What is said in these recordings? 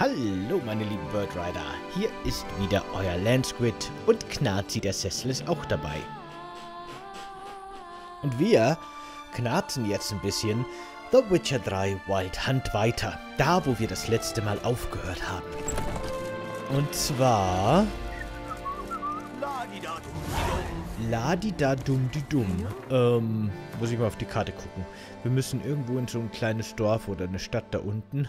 Hallo meine lieben Birdrider, hier ist wieder euer Landsquid und Knarzi der Sessel ist auch dabei. Und wir knarzen jetzt ein bisschen The Witcher 3 Wild Hunt weiter, da wo wir das letzte Mal aufgehört haben. Und zwar... Ladidadumdidum. Muss ich mal auf die Karte gucken. Wir müssen irgendwo in so ein kleines Dorf oder eine Stadt da unten.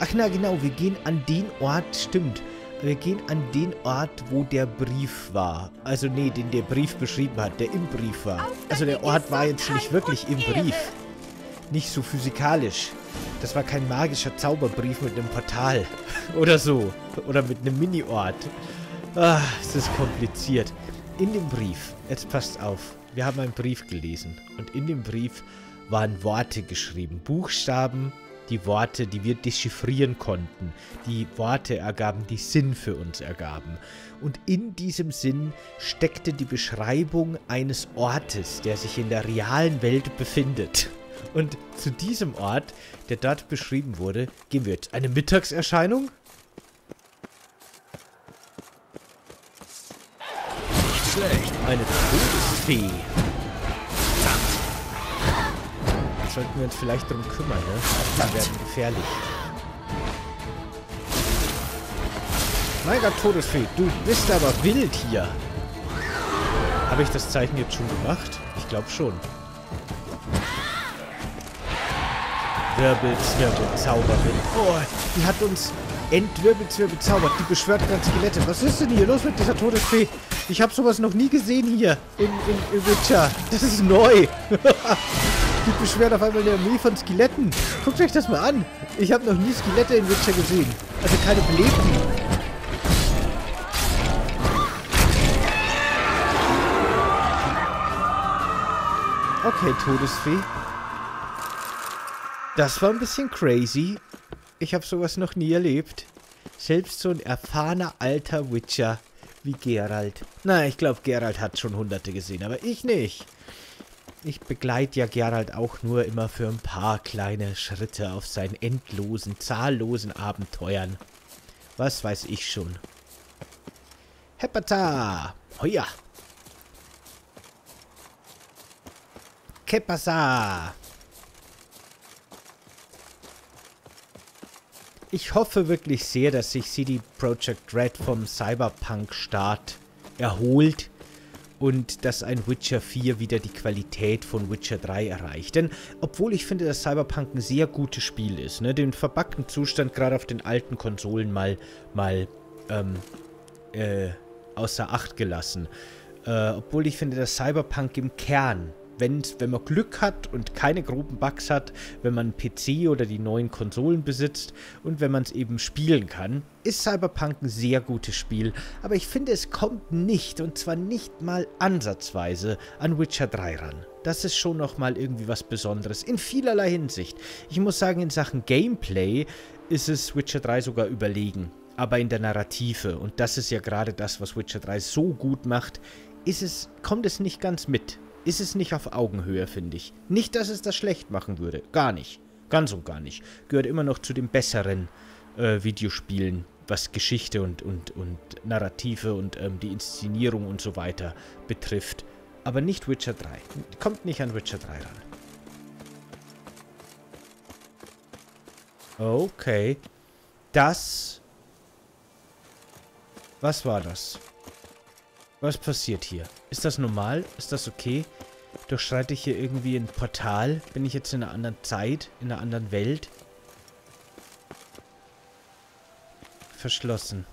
Ach na genau, wir gehen an den Ort, stimmt. Wir gehen an den Ort, wo der Brief war. Also nee, den der Brief beschrieben hat, der im Brief war. Also der Ort war jetzt nicht wirklich im Brief. Nicht so physikalisch. Das war kein magischer Zauberbrief mit einem Portal. Oder so. Oder mit einem Mini-Ort. Ah, es ist kompliziert. In dem Brief, jetzt passt auf, wir haben einen Brief gelesen. Und in dem Brief waren Worte geschrieben. Buchstaben. Die Worte, die wir dechiffrieren konnten, die Worte ergaben, die Sinn für uns ergaben. Und in diesem Sinn steckte die Beschreibung eines Ortes, der sich in der realen Welt befindet. Und zu diesem Ort, der dort beschrieben wurde, gehen wir jetzt. Eine Mittagserscheinung? Nicht schlecht. Eine Todesfee. Sollten wir uns vielleicht drum kümmern, ne? Die werden gefährlich. Mein Gott, Todesfee, du bist aber wild hier. Habe ich das Zeichen jetzt schon gemacht? Ich glaube schon. Wirbel, Zauberwind. Oh, die hat uns entzaubert. Die beschwört ganz Skelette. Was ist denn hier los mit dieser Todesfee? Ich habe sowas noch nie gesehen hier in Witcher. Das ist neu. Die beschwert auf einmal eine Armee von Skeletten. Guckt euch das mal an. Ich habe noch nie Skelette in Witcher gesehen. Also keine belebten. Okay, Todesfee. Das war ein bisschen crazy. Ich habe sowas noch nie erlebt. Selbst so ein erfahrener alter Witcher wie Geralt. Na, ich glaube, Geralt hat schon Hunderte gesehen, aber ich nicht. Ich begleite ja Geralt auch nur immer für ein paar kleine Schritte auf seinen endlosen, zahllosen Abenteuern. Was weiß ich schon. Hepata! Hoia! Kepasa! Ich hoffe wirklich sehr, dass sich CD Projekt Red vom Cyberpunk-Start erholt. Und dass ein Witcher 4 wieder die Qualität von Witcher 3 erreicht. Denn, obwohl ich finde, dass Cyberpunk ein sehr gutes Spiel ist, ne, den verbackten Zustand gerade auf den alten Konsolen mal außer Acht gelassen. Obwohl ich finde, dass Cyberpunk im Kern, wenn man Glück hat und keine groben Bugs hat, wenn man einen PC oder die neuen Konsolen besitzt und wenn man es eben spielen kann, ist Cyberpunk ein sehr gutes Spiel. Aber ich finde, es kommt nicht, und zwar nicht mal ansatzweise, an Witcher 3 ran. Das ist schon nochmal irgendwie was Besonderes, in vielerlei Hinsicht. Ich muss sagen, in Sachen Gameplay ist es Witcher 3 sogar überlegen, aber in der Narrative, und das ist ja gerade das, was Witcher 3 so gut macht, kommt es nicht ganz mit. Ist es nicht auf Augenhöhe, finde ich. Nicht, dass es das schlecht machen würde. Gar nicht. Ganz und gar nicht. Gehört immer noch zu den besseren Videospielen, was Geschichte und Narrative und die Inszenierung und so weiter betrifft. Aber nicht Witcher 3. Kommt nicht an Witcher 3 ran. Okay. Was war das? Was passiert hier? Ist das normal? Ist das okay? Durchschreite ich hier irgendwie ein Portal? Bin ich jetzt in einer anderen Zeit? In einer anderen Welt? Verschlossen.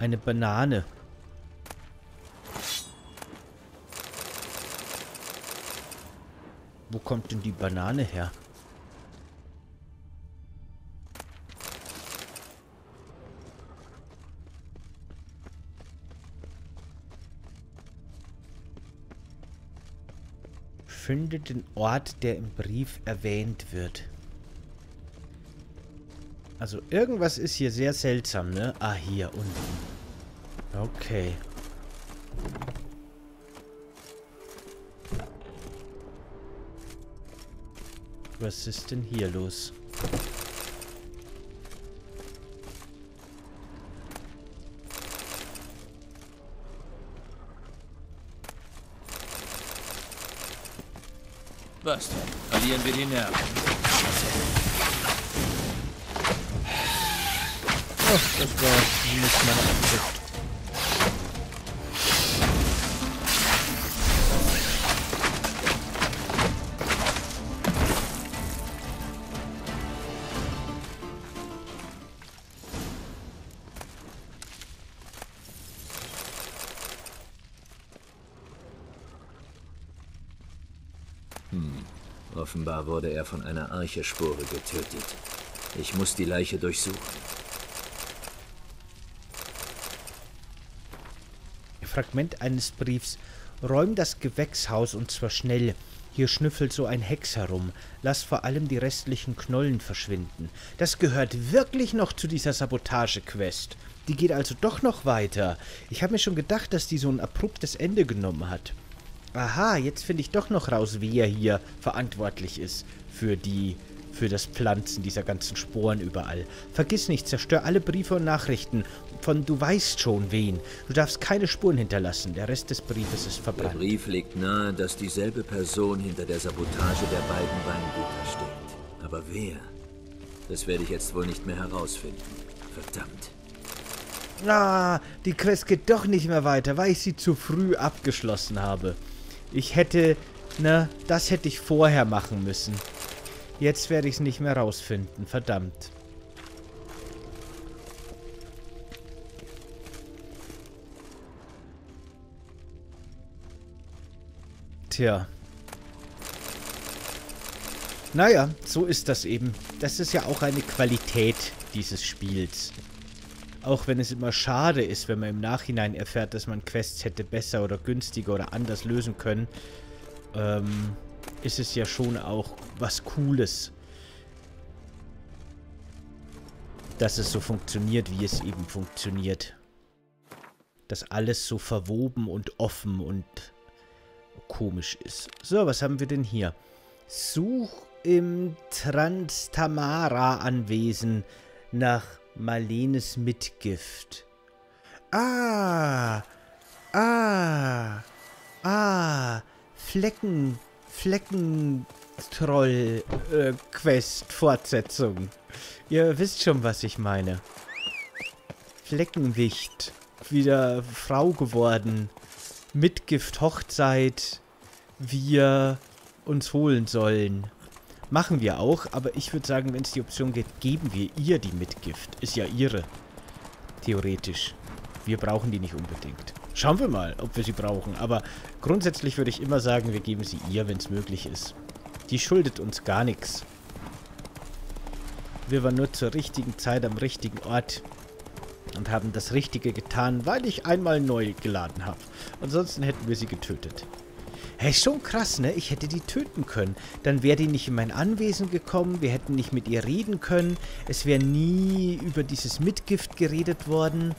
Eine Banane. Wo kommt denn die Banane her? Finde den Ort, der im Brief erwähnt wird. Also irgendwas ist hier sehr seltsam, ne? Ah, hier unten. Okay. Was ist denn hier los? Was denn? Verlieren wir die Nerven. Ach, das war nicht meine Absicht. Offenbar wurde er von einer Archespore getötet. Ich muss die Leiche durchsuchen. Fragment eines Briefs. Räum das Gewächshaus und zwar schnell. Hier schnüffelt so ein Hex herum. Lass vor allem die restlichen Knollen verschwinden. Das gehört wirklich noch zu dieser Sabotage-Quest. Die geht also doch noch weiter. Ich habe mir schon gedacht, dass die so ein abruptes Ende genommen hat. Aha, jetzt finde ich doch noch raus, wer hier verantwortlich ist für das Pflanzen dieser ganzen Sporen überall. Vergiss nicht, zerstör alle Briefe und Nachrichten von du weißt schon wen. Du darfst keine Spuren hinterlassen. Der Rest des Briefes ist verbrannt. Der Brief legt nahe, dass dieselbe Person hinter der Sabotage der beiden Weingüter steht. Aber wer? Das werde ich jetzt wohl nicht mehr herausfinden. Verdammt. Ah, die Quest geht doch nicht mehr weiter, weil ich sie zu früh abgeschlossen habe. Ich hätte, das hätte ich vorher machen müssen. Jetzt werde ich es nicht mehr rausfinden, verdammt. Tja. Naja, so ist das eben. Das ist ja auch eine Qualität dieses Spiels. Auch wenn es immer schade ist, wenn man im Nachhinein erfährt, dass man Quests hätte besser oder günstiger oder anders lösen können, ist es ja schon auch was Cooles, dass es so funktioniert, wie es eben funktioniert. Dass alles so verwoben und offen und komisch ist. So, was haben wir denn hier? Such im Transtamara-Anwesen nach Marlenes Mitgift. Fleckentroll Quest Fortsetzung. Ihr wisst schon, was ich meine. Fleckenwicht. Wieder Frau geworden. Mitgift Hochzeit. Wir uns holen sollen. Machen wir auch, aber ich würde sagen, wenn es die Option gibt, geben wir ihr die Mitgift. Ist ja ihre. Theoretisch. Wir brauchen die nicht unbedingt. Schauen wir mal, ob wir sie brauchen. Aber grundsätzlich würde ich immer sagen, wir geben sie ihr, wenn es möglich ist. Die schuldet uns gar nichts. Wir waren nur zur richtigen Zeit am richtigen Ort und haben das Richtige getan, weil ich einmal neu geladen habe. Ansonsten hätten wir sie getötet. Hey, schon krass, ne? Ich hätte die töten können. Dann wäre die nicht in mein Anwesen gekommen. Wir hätten nicht mit ihr reden können. Es wäre nie über dieses Mitgift geredet worden.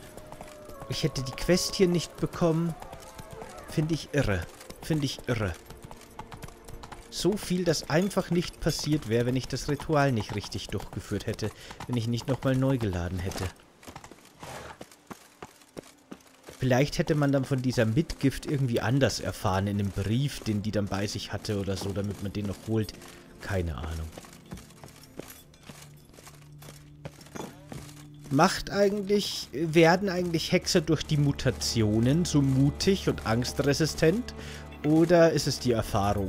Ich hätte die Quest hier nicht bekommen. Finde ich irre. Finde ich irre. So viel, das einfach nicht passiert wäre, wenn ich das Ritual nicht richtig durchgeführt hätte. Wenn ich nicht nochmal neu geladen hätte. Vielleicht hätte man dann von dieser Mitgift irgendwie anders erfahren, in einem Brief, den die dann bei sich hatte oder so, damit man den noch holt. Keine Ahnung. Werden eigentlich Hexer durch die Mutationen so mutig und angstresistent? Oder ist es die Erfahrung?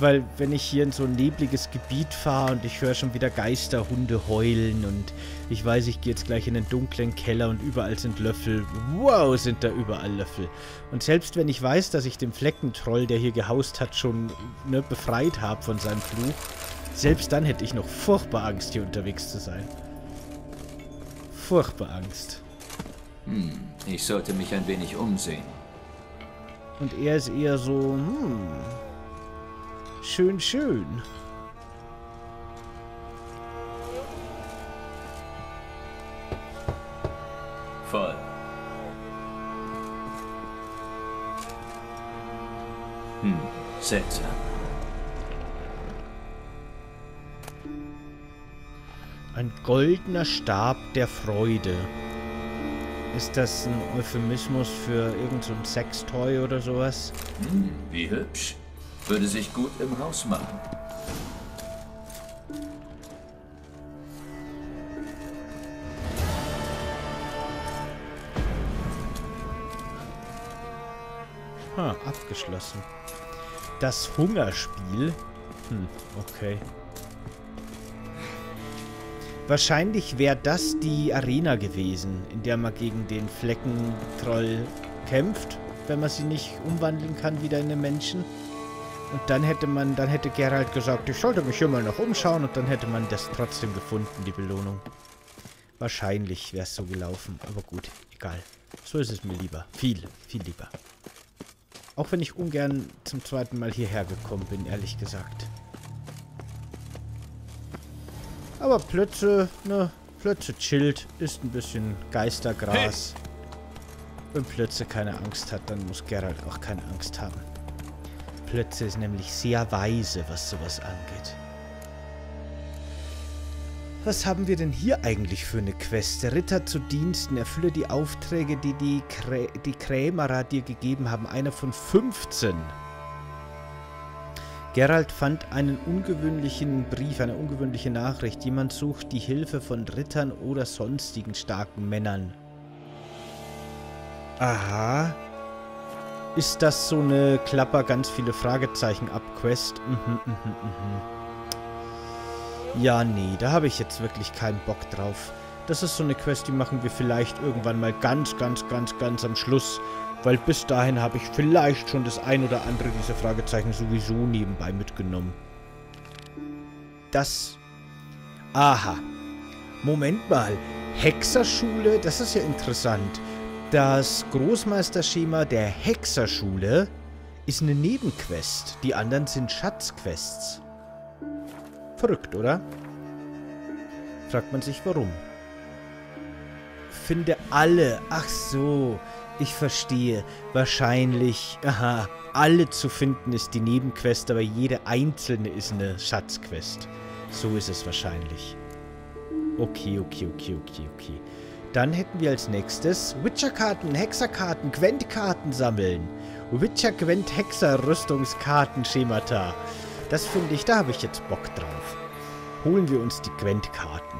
Weil, wenn ich hier in so ein nebliges Gebiet fahre und ich höre schon wieder Geisterhunde heulen und ich weiß, ich gehe jetzt gleich in einen dunklen Keller und überall sind Löffel. Wow, sind da überall Löffel. Und selbst wenn ich weiß, dass ich den Fleckentroll, der hier gehaust hat, schon befreit habe von seinem Fluch, selbst dann hätte ich noch furchtbar Angst, hier unterwegs zu sein. Furchtbar Angst. Hm, ich sollte mich ein wenig umsehen. Und er ist eher so, schön, schön. Voll. Seltsam. Ein goldener Stab der Freude. Ist das ein Euphemismus für irgend so ein Sextoy oder sowas? Hm, wie hübsch. Würde sich gut im Haus machen. Ha, abgeschlossen. Das Hungerspiel? Hm, okay. Wahrscheinlich wäre das die Arena gewesen, in der man gegen den Fleckentroll kämpft, wenn man sie nicht umwandeln kann wieder in den Menschen. Und dann hätte Geralt gesagt, ich sollte mich hier mal noch umschauen, und dann hätte man das trotzdem gefunden, die Belohnung. Wahrscheinlich wäre es so gelaufen, aber gut, egal. So ist es mir lieber. Viel, viel lieber. Auch wenn ich ungern zum zweiten Mal hierher gekommen bin, ehrlich gesagt. Aber Plötze, ne, Plötze chillt, ist ein bisschen Geistergras. Hey. Wenn Plötze keine Angst hat, dann muss Geralt auch keine Angst haben. Plötze ist nämlich sehr weise, was sowas angeht. Was haben wir denn hier eigentlich für eine Quest? Ritter zu Diensten, erfülle die Aufträge, die die Krämerer dir gegeben haben. Einer von 15. Geralt fand einen ungewöhnlichen Brief, eine ungewöhnliche Nachricht. Jemand sucht die Hilfe von Rittern oder sonstigen starken Männern. Aha. Ist das so eine Klapper, ganz viele Fragezeichen Abquest? Ja, nee, da habe ich jetzt wirklich keinen Bock drauf. Das ist so eine Quest, die machen wir vielleicht irgendwann mal ganz am Schluss. Weil bis dahin habe ich vielleicht schon das ein oder andere dieser Fragezeichen sowieso nebenbei mitgenommen. Das... Aha. Moment mal. Hexerschule, das ist ja interessant. Das Großmeisterschema der Hexerschule ist eine Nebenquest. Die anderen sind Schatzquests. Verrückt, oder? Fragt man sich, warum. Finde alle. Ach so... Ich verstehe. Wahrscheinlich, aha, alle zu finden ist die Nebenquest, aber jede einzelne ist eine Schatzquest. So ist es wahrscheinlich. Okay. Dann hätten wir als nächstes Witcher-Karten, Hexerkarten, Gwent-Karten sammeln. Witcher-Gwent-Hexer-Rüstungskarten-Schemata. Das finde ich, da habe ich jetzt Bock drauf. Holen wir uns die Gwent-Karten.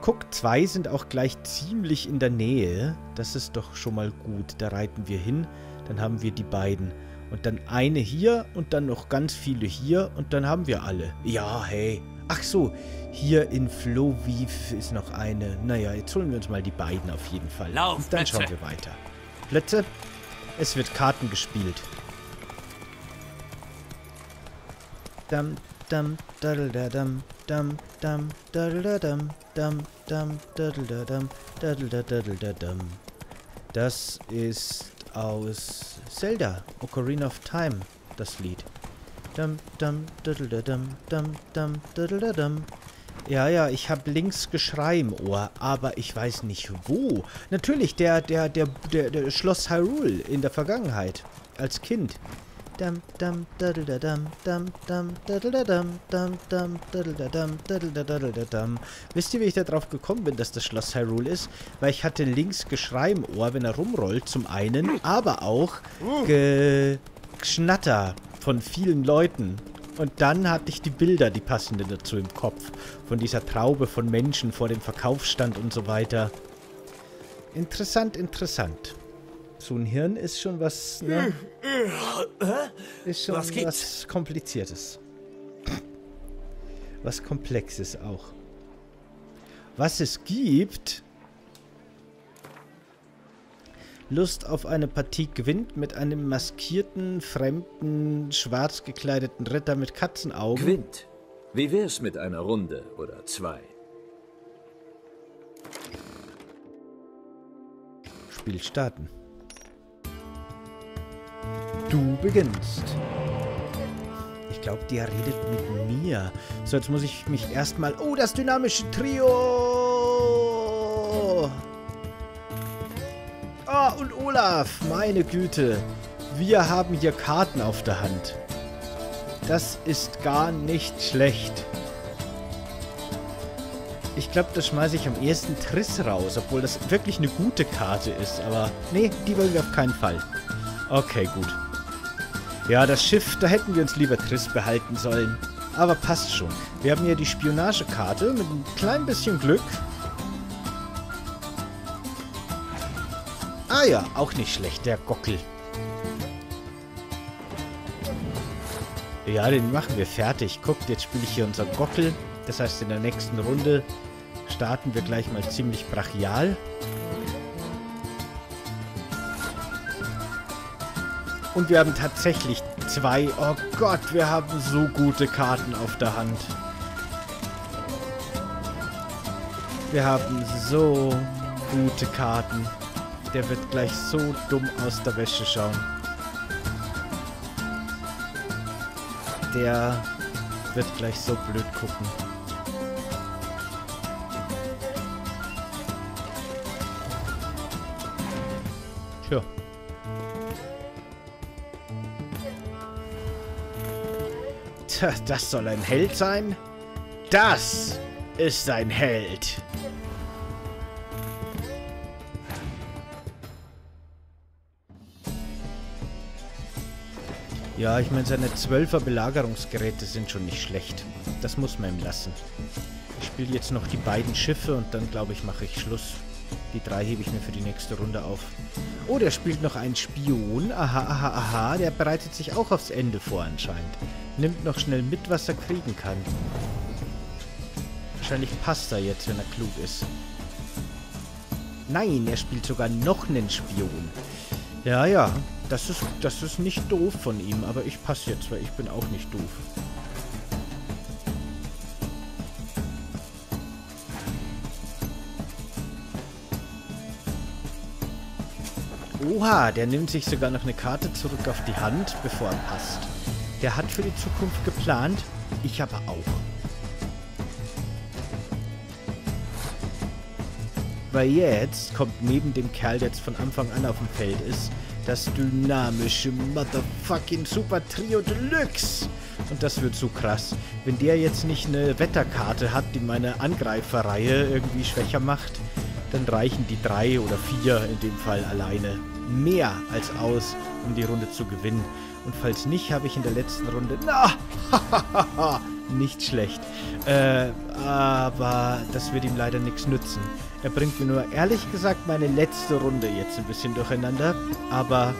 Guck, 2 sind auch gleich ziemlich in der Nähe. Das ist doch schon mal gut. Da reiten wir hin. Dann haben wir die beiden. Und dann eine hier und dann noch ganz viele hier. Und dann haben wir alle. Ja, hey. Ach so, hier in Floviv ist noch eine. Naja, jetzt holen wir uns mal die beiden auf jeden Fall. Lauf, und dann schauen wir weiter. Plätze. Es wird Karten gespielt. Dam, dadadam, dam, dam, dadadam, dam, dam, dadadam, dadadadadadam. Das ist aus Zelda, Ocarina of Time, das Lied. Dam, dam, dadadam, dam, dam, dadadam. Ja, ja, ich habe links Geschrei im Ohr, aber ich weiß nicht wo. Natürlich, der Schloss Hyrule in der Vergangenheit, als Kind. Dam dam dadadam dam dam dadadam dam dam dadadam dadadam. Wisst ihr, wie ich da drauf gekommen bin, dass das Schloss Hyrule ist? Weil ich hatte links Geschrei im Ohr, wenn er rumrollt, zum einen, aber auch Geschnatter von vielen Leuten. Und dann hatte ich die Bilder, die passenden dazu im Kopf. Von dieser Traube von Menschen vor dem Verkaufsstand und so weiter. Interessant, interessant. So ein Hirn ist schon was, ne? Ist schon was Kompliziertes. Was Komplexes auch. Was es gibt... Lust auf eine Partie gewinnt mit einem maskierten, fremden, schwarz gekleideten Ritter mit Katzenaugen. Gewinnt. Wie wär's mit einer Runde oder 2? Spiel starten. Du beginnst. Ich glaube, der redet mit mir. So, jetzt muss ich mich erstmal... Oh, das dynamische Trio! Oh, und Olaf! Meine Güte! Wir haben hier Karten auf der Hand. Das ist gar nicht schlecht. Ich glaube, das schmeiße ich am ersten Triss raus, obwohl das wirklich eine gute Karte ist. Aber nee, die wollen wir auf keinen Fall. Okay, gut. Ja, das Schiff, da hätten wir uns lieber Triss behalten sollen. Aber passt schon. Wir haben ja die Spionagekarte mit ein klein bisschen Glück. Ah ja, auch nicht schlecht, der Gockel. Ja, den machen wir fertig. Guckt, jetzt spiele ich hier unseren Gockel. Das heißt, in der nächsten Runde starten wir gleich mal ziemlich brachial. Und wir haben tatsächlich zwei. Oh Gott, wir haben so gute Karten auf der Hand. Wir haben so gute Karten. Der wird gleich so dumm aus der Wäsche schauen. Der wird gleich so blöd gucken. Tja. Tja, das soll ein Held sein? Das ist ein Held! Ja, ich meine, seine 12er Belagerungsgeräte sind schon nicht schlecht. Das muss man ihm lassen. Ich spiele jetzt noch die beiden Schiffe und dann, glaube ich, mache ich Schluss. Die drei hebe ich mir für die nächste Runde auf. Oh, der spielt noch einen Spion. Aha, aha, aha. Der bereitet sich auch aufs Ende vor anscheinend. Nimmt noch schnell mit, was er kriegen kann. Wahrscheinlich passt er jetzt, wenn er klug ist. Nein, er spielt sogar noch einen Spion. Ja, ja. Das ist nicht doof von ihm, aber ich passe jetzt, weil ich bin auch nicht doof. Oha, der nimmt sich sogar noch eine Karte zurück auf die Hand, bevor er passt. Der hat für die Zukunft geplant, ich aber auch. Weil jetzt kommt neben dem Kerl, der jetzt von Anfang an auf dem Feld ist, das dynamische Motherfucking Super Trio Deluxe. Und das wird so krass. Wenn der jetzt nicht eine Wetterkarte hat, die meine Angreiferreihe irgendwie schwächer macht, dann reichen die 3 oder 4 in dem Fall alleine mehr als aus, um die Runde zu gewinnen. Und falls nicht, habe ich in der letzten Runde... Na, nicht schlecht. Aber das wird ihm leider nichts nützen. Er bringt mir nur, ehrlich gesagt, meine letzte Runde jetzt ein bisschen durcheinander. Aber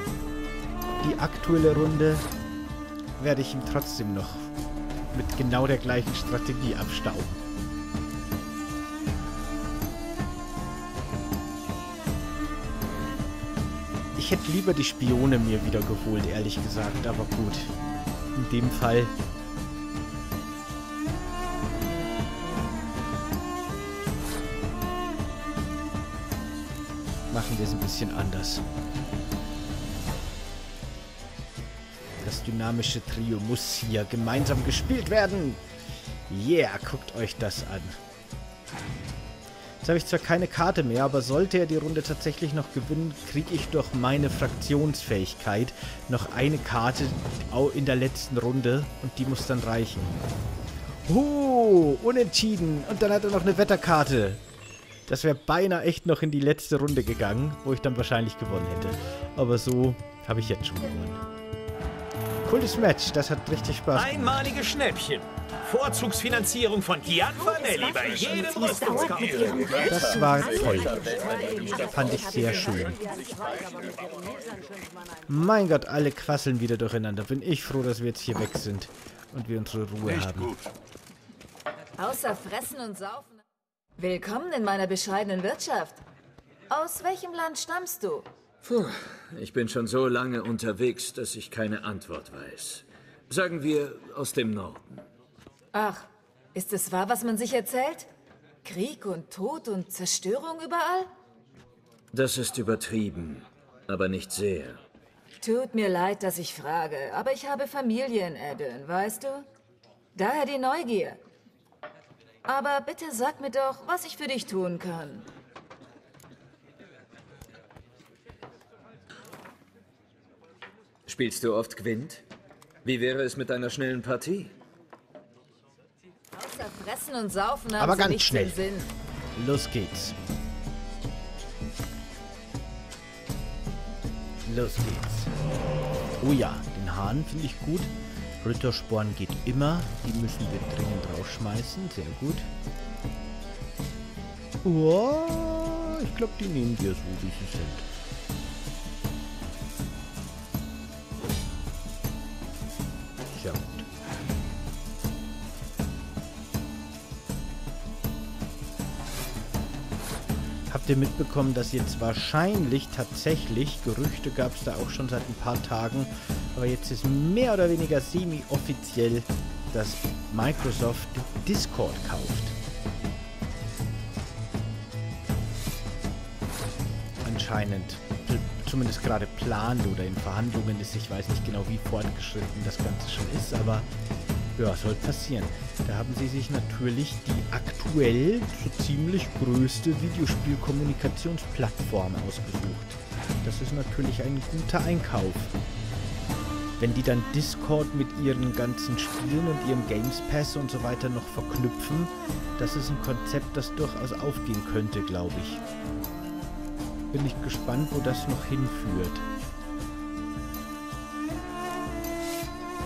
die aktuelle Runde werde ich ihm trotzdem noch mit genau der gleichen Strategie abstauben. Ich hätte lieber die Spione mir wieder geholt, ehrlich gesagt. Aber gut, in dem Fall... machen wir es ein bisschen anders. Das dynamische Trio muss hier gemeinsam gespielt werden. Yeah, guckt euch das an. Jetzt habe ich zwar keine Karte mehr, aber sollte er die Runde tatsächlich noch gewinnen, kriege ich durch meine Fraktionsfähigkeit noch eine Karte in der letzten Runde und die muss dann reichen. Oh, unentschieden. Und dann hat er noch eine Wetterkarte. Das wäre beinahe echt noch in die letzte Runde gegangen, wo ich dann wahrscheinlich gewonnen hätte. Aber so habe ich jetzt schon gewonnen. Cooles Match, das hat richtig Spaß gemacht. Einmalige Schnäppchen. Vorzugsfinanzierung von Gianfanelli bei jedem Rüstungskauf. Das war toll. Fand ich sehr schön. Mein Gott, alle quasseln wieder durcheinander. Bin ich froh, dass wir jetzt hier weg sind und wir unsere Ruhe haben. Außer fressen und saufen. Willkommen in meiner bescheidenen Wirtschaft. Aus welchem Land stammst du? Puh, ich bin schon so lange unterwegs, dass ich keine Antwort weiß. Sagen wir, aus dem Norden. Ach, ist es wahr, was man sich erzählt? Krieg und Tod und Zerstörung überall? Das ist übertrieben, aber nicht sehr. Tut mir leid, dass ich frage, aber ich habe Familie in Eddon, weißt du? Daher die Neugier. Aber bitte sag mir doch, was ich für dich tun kann. Spielst du oft Gwent? Wie wäre es mit einer schnellen Partie? Fressen und Saufen aber ganz schnell. Sinn. Los geht's. Los geht's. Oh ja, den Hahn finde ich gut. Rittersporn geht immer. Die müssen wir dringend rausschmeißen. Sehr gut. Oh, ich glaube, die nehmen wir so, wie sie sind. Habt ihr mitbekommen, dass jetzt wahrscheinlich tatsächlich, Gerüchte gab es da auch schon seit ein paar Tagen, aber jetzt ist mehr oder weniger semi-offiziell, dass Microsoft Discord kauft. Anscheinend, zumindest gerade plant oder in Verhandlungen ist, ich weiß nicht genau wie fortgeschritten das Ganze schon ist, aber ja, soll passieren. Da haben sie sich natürlich die aktuell so ziemlich größte Videospielkommunikationsplattform ausgesucht. Das ist natürlich ein guter Einkauf. Wenn die dann Discord mit ihren ganzen Spielen und ihrem Game Pass und so weiter noch verknüpfen, das ist ein Konzept, das durchaus aufgehen könnte, glaube ich. Bin ich gespannt, wo das noch hinführt.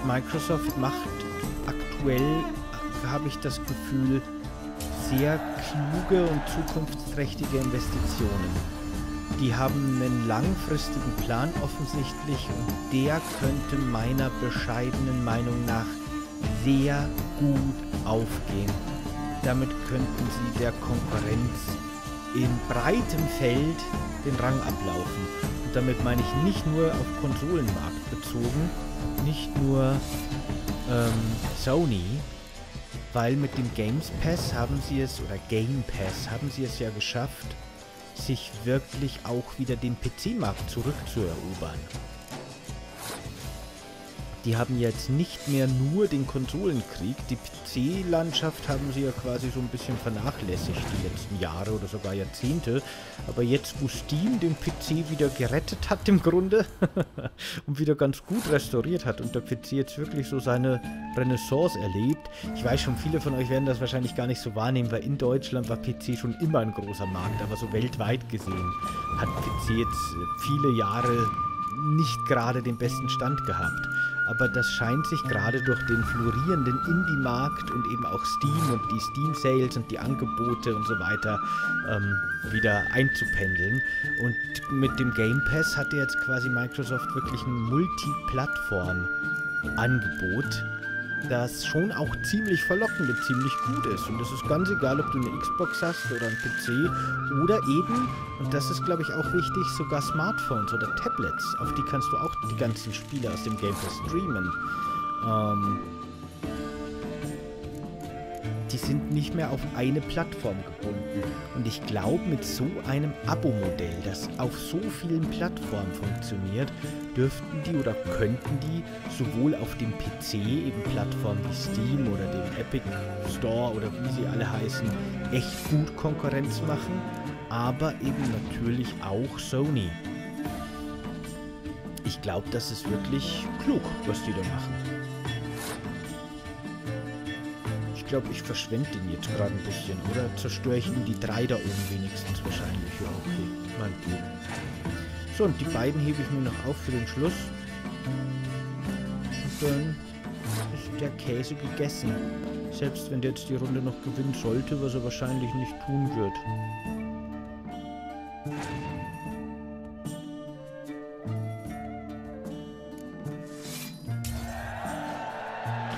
Microsoft macht aktuell, habe ich das Gefühl, sehr kluge und zukunftsträchtige Investitionen. Die haben einen langfristigen Plan offensichtlich und der könnte meiner bescheidenen Meinung nach sehr gut aufgehen. Damit könnten sie der Konkurrenz in breitem Feld den Rang ablaufen. Und damit meine ich nicht nur auf Konsolenmarkt bezogen, nicht nur Sony, weil mit dem Game Pass haben sie es ja geschafft, sich wirklich auch wieder den PC-Markt zurückzuerobern. Die haben jetzt nicht mehr nur den Konsolenkrieg, die PC-Landschaft haben sie ja quasi so ein bisschen vernachlässigt die letzten Jahre oder sogar Jahrzehnte, aber jetzt wo Steam den PC wieder gerettet hat im Grunde und wieder ganz gut restauriert hat und der PC jetzt wirklich so seine Renaissance erlebt, ich weiß schon, viele von euch werden das wahrscheinlich gar nicht so wahrnehmen, weil in Deutschland war PC schon immer ein großer Markt, aber so weltweit gesehen hat PC jetzt viele Jahre nicht gerade den besten Stand gehabt. Aber das scheint sich gerade durch den florierenden Indie-Markt und eben auch Steam und die Steam-Sales und die Angebote und so weiter wieder einzupendeln. Und mit dem Game Pass hatte jetzt quasi Microsoft wirklich ein Multiplattform-Angebot, das schon auch ziemlich verlockend und ziemlich gut ist. Und es ist ganz egal, ob du eine Xbox hast oder einen PC oder eben, und das ist glaube ich auch wichtig, sogar Smartphones oder Tablets. Auf die kannst du auch die ganzen Spiele aus dem Game Pass streamen. Die sind nicht mehr auf eine Plattform gebunden. Und ich glaube, mit so einem Abo-Modell, das auf so vielen Plattformen funktioniert, dürften die oder könnten die sowohl auf dem PC, eben Plattformen wie Steam oder dem Epic Store oder wie sie alle heißen, echt gut Konkurrenz machen, aber eben natürlich auch Sony. Ich glaube, das ist wirklich klug, was die da machen. Ich glaube, ich verschwende den jetzt gerade ein bisschen, oder? Zerstöre ich ihm die drei da oben wenigstens wahrscheinlich. Ja, okay. Mein Glück. So, und die beiden hebe ich mir noch auf für den Schluss. Und dann ist der Käse gegessen. Selbst wenn der jetzt die Runde noch gewinnen sollte, was er wahrscheinlich nicht tun wird.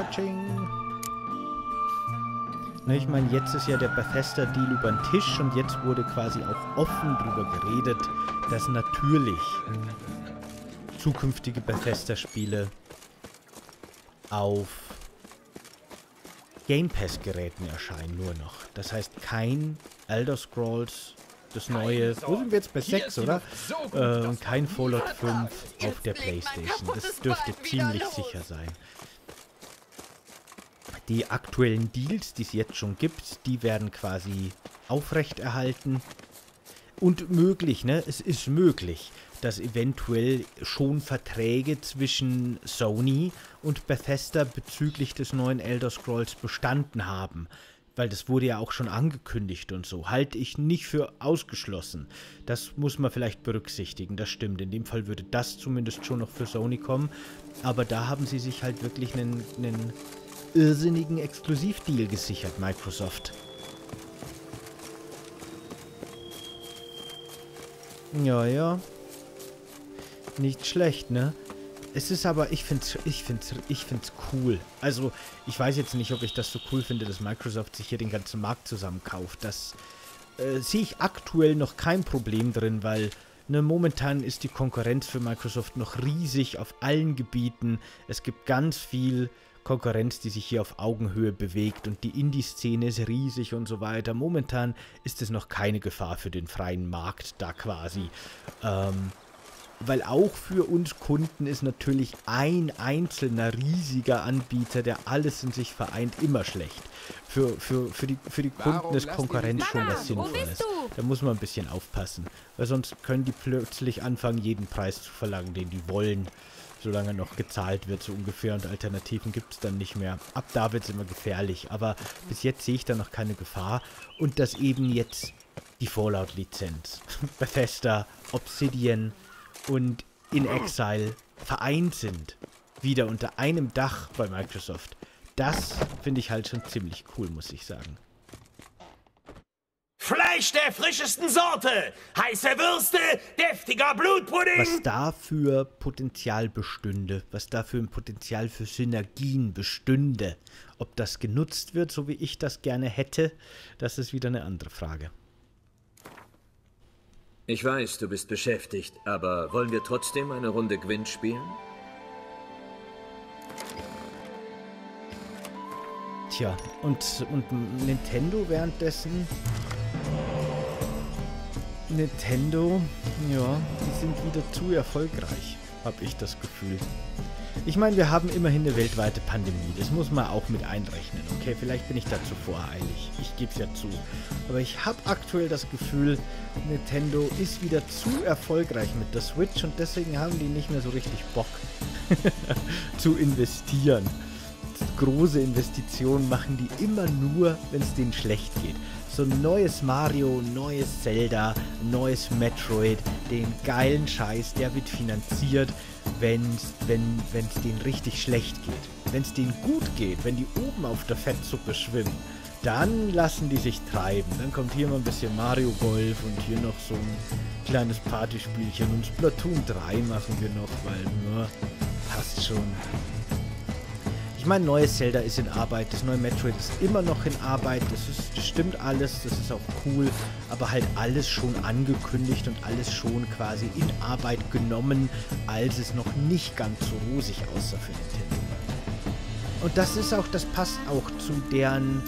Touching! Ich meine, jetzt ist ja der Bethesda-Deal über den Tisch und jetzt wurde quasi auch offen darüber geredet, dass natürlich zukünftige Bethesda-Spiele auf Game Pass-Geräten erscheinen nur noch. Das heißt, kein Elder Scrolls, das neue, wo sind wir jetzt bei 6, oder? Und kein Fallout 5 auf der PlayStation. Das dürfte ziemlich sicher sein. Die aktuellen Deals, die es jetzt schon gibt, die werden quasi aufrechterhalten. Und möglich, ne? Es ist möglich, dass eventuell schon Verträge zwischen Sony und Bethesda bezüglich des neuen Elder Scrolls bestanden haben. weil das wurde ja auch schon angekündigt und so, halte ich nicht für ausgeschlossen. Das muss man vielleicht berücksichtigen, das stimmt. In dem Fall würde das zumindest schon noch für Sony kommen, aber da haben sie sich halt wirklich einen irrsinnigen Exklusivdeal gesichert, Microsoft. Ja, ja. Nicht schlecht, ne? Es ist aber, ich find's cool. Also, ich weiß jetzt nicht, ob ich das so cool finde, dass Microsoft sich hier den ganzen Markt zusammenkauft. Das sehe ich aktuell noch kein Problem drin, weil ne, momentan ist die Konkurrenz für Microsoft noch riesig auf allen Gebieten. Es gibt ganz viel Konkurrenz, die sich hier auf Augenhöhe bewegt und die Indie-Szene ist riesig und so weiter. Momentan ist es noch keine Gefahr für den freien Markt da quasi. Weil auch für uns Kunden ist natürlich ein einzelner riesiger Anbieter, der alles in sich vereint, immer schlecht. Für die Kunden ist Konkurrenz schon was Sinnvolles. Da muss man ein bisschen aufpassen, weil sonst können die plötzlich anfangen, jeden Preis zu verlangen, den die wollen, solange noch gezahlt wird, so ungefähr, und Alternativen gibt es dann nicht mehr. Ab da wird es immer gefährlich, aber bis jetzt sehe ich da noch keine Gefahr und dass eben jetzt die Fallout-Lizenz, Bethesda, Obsidian und inXile vereint sind, wieder unter einem Dach bei Microsoft. Das finde ich halt schon ziemlich cool, muss ich sagen. Fleisch der frischesten Sorte, heiße Würste, deftiger Blutpudding. Was da für Potenzial bestünde, was da für ein Potenzial für Synergien bestünde. Ob das genutzt wird, so wie ich das gerne hätte, das ist wieder eine andere Frage. Ich weiß, du bist beschäftigt, aber wollen wir trotzdem eine Runde Gwent spielen? Tja, und Nintendo währenddessen? Nintendo, ja, die sind wieder zu erfolgreich, habe ich das Gefühl. Ich meine, wir haben immerhin eine weltweite Pandemie, das muss man auch mit einrechnen, okay? Vielleicht bin ich dazu voreilig, ich gebe es ja zu. Aber ich habe aktuell das Gefühl, Nintendo ist wieder zu erfolgreich mit der Switch und deswegen haben die nicht mehr so richtig Bock zu investieren. Große Investitionen machen die immer nur, wenn es denen schlecht geht. So ein neues Mario, neues Zelda, neues Metroid, den geilen Scheiß, der wird finanziert, wenn's denen richtig schlecht geht. Wenn es denen gut geht, wenn die oben auf der Fettsuppe schwimmen, dann lassen die sich treiben. Dann kommt hier mal ein bisschen Mario Golf und hier noch so ein kleines Partyspielchen und Splatoon 3 machen wir noch, weil nur passt schon. Ich meine, neues Zelda ist in Arbeit, das neue Metroid ist immer noch in Arbeit, das stimmt alles, das ist auch cool, aber halt alles schon angekündigt und alles schon quasi in Arbeit genommen, als es noch nicht ganz so rosig aussah für Nintendo. Und das ist auch, das passt auch zu deren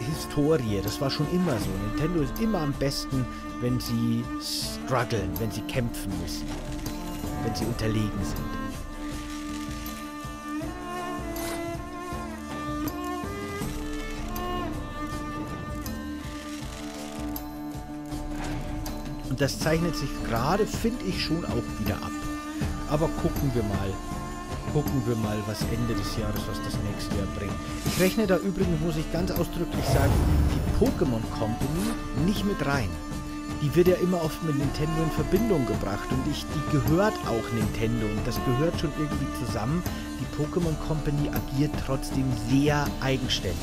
Historie, das war schon immer so. Nintendo ist immer am besten, wenn sie strugglen, wenn sie kämpfen müssen, wenn sie unterlegen sind. Das zeichnet sich gerade, finde ich, schon auch wieder ab. Aber gucken wir mal, was Ende des Jahres, was das nächste Jahr bringt. Ich rechne da übrigens, muss ich ganz ausdrücklich sagen, die Pokémon Company nicht mit rein. Die wird ja immer oft mit Nintendo in Verbindung gebracht und die gehört auch Nintendo und das gehört schon irgendwie zusammen. Die Pokémon Company agiert trotzdem sehr eigenständig.